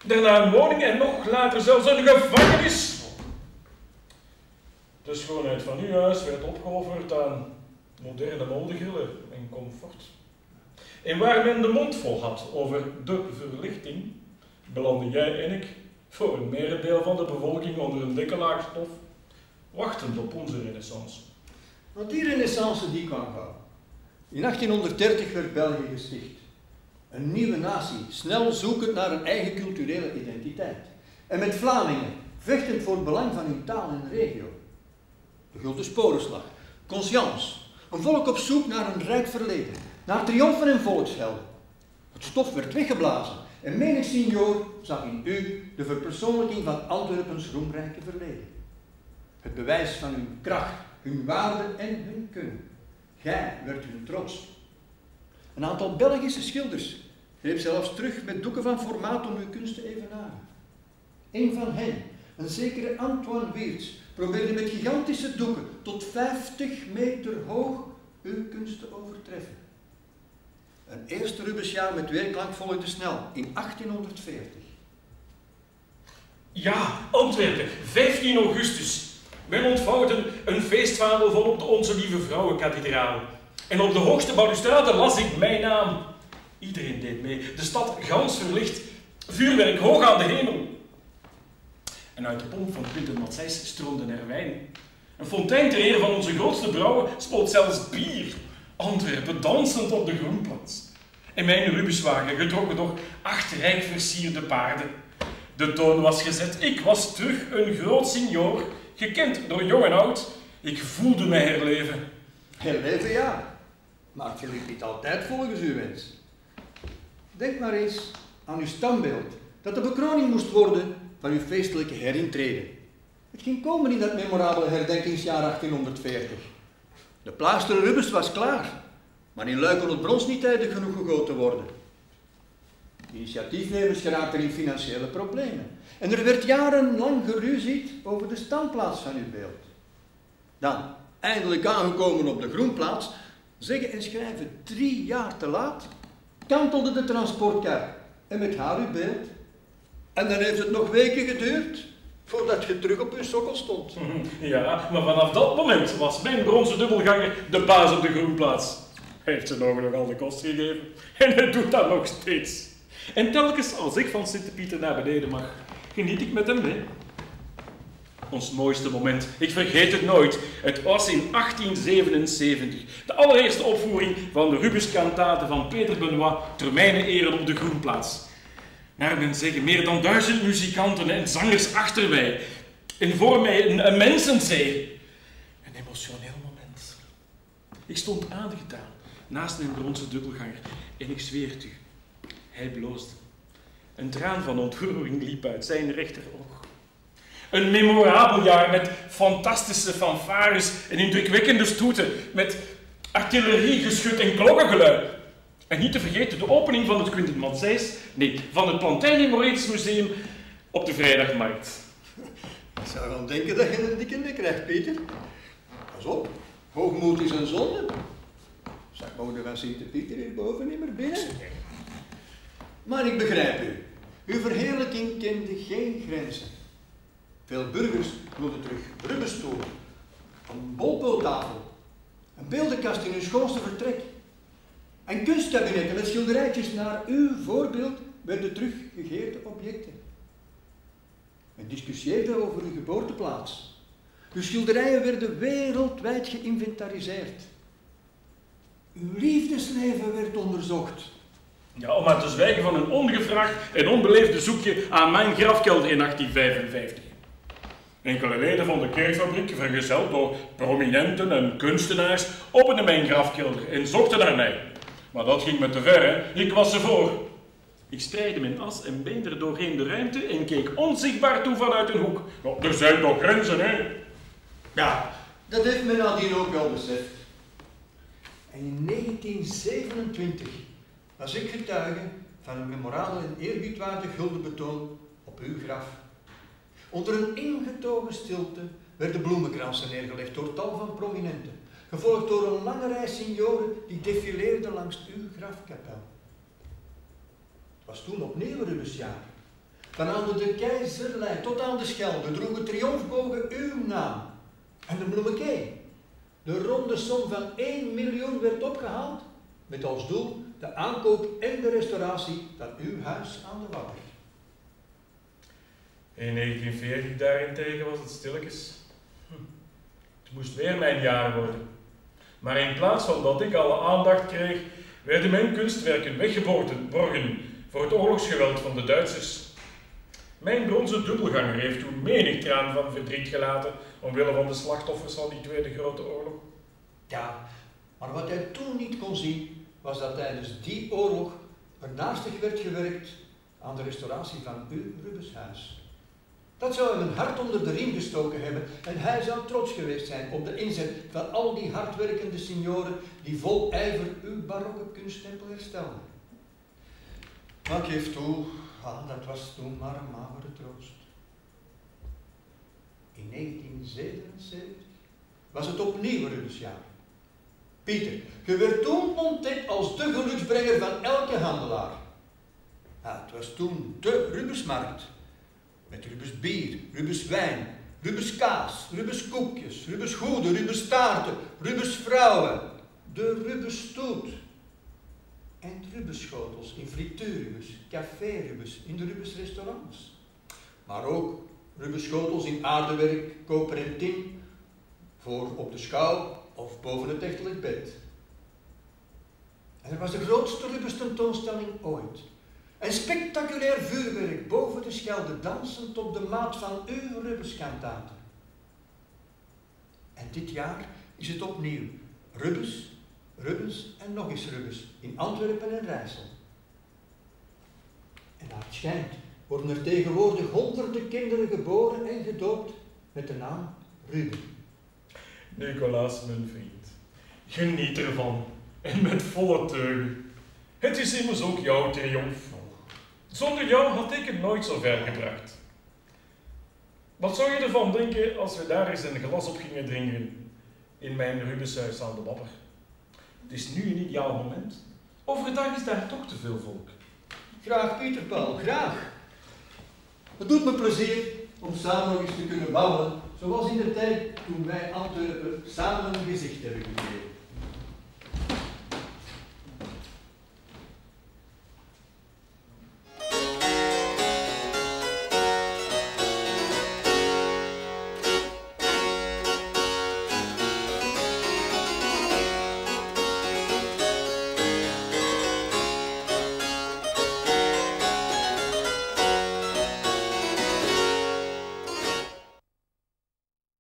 Daarna een woning en nog later zelfs een gevangenis. De schoonheid van uw huis werd opgeofferd aan moderne modegrillen en comfort. En waar men de mond vol had over de verlichting, belanden jij en ik, voor een merendeel van de bevolking onder een dikke laag stof, wachtend op onze renaissance. Want die renaissance die kwam gauw. In achttien dertig werd België gesticht. Een nieuwe natie, snel zoekend naar een eigen culturele identiteit. En met Vlamingen, vechtend voor het belang van hun taal en regio. De Gulden Sporenslag, conscience, een volk op zoek naar een rijk verleden, naar triomfen en volkshelden. Het stof werd weggeblazen en menig signor zag in u de verpersoonlijking van Antwerpens roemrijke verleden. Het bewijs van hun kracht, hun waarde en hun kunnen. Gij werd hun trots. Een aantal Belgische schilders greep zelfs terug met doeken van formaat om hun kunst te evenaren. Een van hen, een zekere Antoine Wiertz, probeerde met gigantische doeken tot vijftig meter hoog uw kunst te overtreffen. Een eerste Rubensjaar met weerklank volgde snel, in achttienhonderdveertig. Ja, Antwerpen, vijftien augustus. Men ontvouwde een feestvaandel van op de Onze-Lieve-Vrouwekerk. En op de hoogste balustrade las ik mijn naam. Iedereen deed mee, de stad gans verlicht, vuurwerk hoog aan de hemel. En uit de pomp van Pieter Matthijs stroomde er wijn. Een fontein ter ere van onze grootste brouwer spoot zelfs bier. Antwerpen dansend op de Groenplaats. En mijn Rubenswagen, getrokken door acht rijk versierde paarden. De toon was gezet, ik was terug een groot signor, gekend door jong en oud. Ik voelde mij herleven. Herleven, ja. Maar het gelukt niet altijd volgens uw wens. Denk maar eens aan uw standbeeld, dat de bekroning moest worden van uw feestelijke herintreden. Het ging komen in dat memorabele herdenkingsjaar achttienhonderdveertig. De plaatster Rubens was klaar, maar in Luik kon het brons niet tijdig genoeg gegoten worden. De initiatiefnemers geraakten in financiële problemen en er werd jarenlang geruzied over de standplaats van uw beeld. Dan, eindelijk aangekomen op de Groenplaats, zeggen en schrijven drie jaar te laat, kantelde de transportkar en met haar uw beeld. En dan heeft het nog weken geduurd voordat je terug op je sokkel stond. Ja, maar vanaf dat moment was mijn bronzen dubbelganger de baas op de Groenplaats. Hij heeft zijn ogen nogal de kost gegeven en hij doet dat nog steeds. En telkens als ik van Sint-Pieter naar beneden mag, geniet ik met hem mee. Ons mooiste moment, ik vergeet het nooit. Het was in achttien zevenenzeventig, de allereerste opvoering van de Rubenskantate van Pieter Benoit ter mijne ere op de Groenplaats. Naar men zeggen meer dan duizend muzikanten en zangers achter mij. En voor mij een, een mensenzee. Een emotioneel moment. Ik stond aangedaan naast mijn bronzen dubbelganger. En ik zweer het u, hij bloosde. Een traan van ontroering liep uit zijn rechteroog. Een memorabel jaar met fantastische fanfares en indrukwekkende stoeten. Met artilleriegeschut en klokkengelui. En niet te vergeten de opening van het Quinten Matthijs, nee, van het Plantijn en Moritz Museum op de vrijdagmarkt. Ik zou dan denken dat je een dikke nek krijgt, Pieter. Pas op, hoogmoed is een zonde. Zag moeder van Sint-Pieter hierboven niet meer binnen. Maar ik begrijp u. Uw verheerlijking kende geen grenzen. Veel burgers wilden terug rubberstoelen, een bolpultafel, een beeldenkast in hun schoonste vertrek. En kunstkabinetten met schilderijtjes naar uw voorbeeld werden teruggegeerde objecten. Men discussieerde over uw geboorteplaats. Uw schilderijen werden wereldwijd geïnventariseerd. Uw liefdesleven werd onderzocht. Ja, om maar te zwijgen van een ongevraagd en onbeleefde zoekje aan mijn grafkelder in achttien vijfenvijftig. Enkele leden van de kerkfabriek, vergezeld door prominenten en kunstenaars, openden mijn grafkelder en zochten naar mij. Maar dat ging me te ver, hè. Ik was ervoor. Ik spreidde mijn as en been er doorheen de ruimte en keek onzichtbaar toe vanuit een hoek. Nou, er zijn toch grenzen, hè? Ja, dat heeft men nadien ook wel beseft. En in negentien zevenentwintig was ik getuige van een memorabel en eerbiedwaardig guldenbetoon op uw graf. Onder een ingetogen stilte werden bloemenkransen neergelegd door tal van prominenten. Gevolgd door een lange rij signoren die defileerden langs uw grafkapel. Het was toen opnieuw Rubensjaar. Van aan de Keizerlei tot aan de Schelde droegen triomfbogen uw naam. En de bloemekee. De ronde som van één miljoen werd opgehaald. Met als doel de aankoop en de restauratie van uw huis aan de Wapper. In negentien veertig daarentegen was het stilletjes. Hm. Het moest weer mijn jaar worden. Maar in plaats van dat ik alle aandacht kreeg, werden mijn kunstwerken weggeborgen voor het oorlogsgeweld van de Duitsers. Mijn bronzen dubbelganger heeft toen menig traan van verdriet gelaten omwille van de slachtoffers van die Tweede Grote Oorlog. Ja, maar wat hij toen niet kon zien, was dat tijdens die oorlog er naastig werd gewerkt aan de restauratie van uw Rubenshuis. Dat zou hem een hart onder de riem gestoken hebben en hij zou trots geweest zijn op de inzet van al die hardwerkende senioren die vol ijver uw barokke kunsttempel herstelden. Maar ik geef toe, ah, dat was toen maar een magere troost. In negentien zevenenzeventig was het opnieuw Rubensjaar. Pieter, je werd toen ontdekt als de geluksbrenger van elke handelaar. Ja, het was toen de Rubensmarkt. Met Rubens bier, Rubens wijn, Rubens kaas, Rubens koekjes, Rubens goeden, Rubens taarten, Rubens vrouwen, de Rubens stoet. En Rubens schotels in frituurrubens, café-rubens, in de Rubens restaurants. Maar ook Rubens schotels in aardewerk, koper en tin, voor op de schouw of boven het echtelijk bed. En er was de grootste Rubens tentoonstelling ooit. En spectaculair vuurwerk boven de Schelde dansend op de maat van uw Rubenskantaten. En dit jaar is het opnieuw Rubens, Rubens en nog eens Rubens in Antwerpen en Rijssel. En naar het schijnt worden er tegenwoordig honderden kinderen geboren en gedoopt met de naam Ruben. Nicolaas, mijn vriend, geniet ervan en met volle teugen. Het is immers ook jouw triomf. Zonder jou had ik het nooit zo ver gebracht. Wat zou je ervan denken als we daar eens een glas op gingen drinken in mijn Rubenshuis aan de Wapper? Het is nu een ideaal moment. Overdag is daar toch te veel volk. Graag, Pieter Paul, graag. Het doet me plezier om samen nog eens te kunnen bouwen, zoals in de tijd toen wij Antwerpen samen een gezicht hebben gegeven.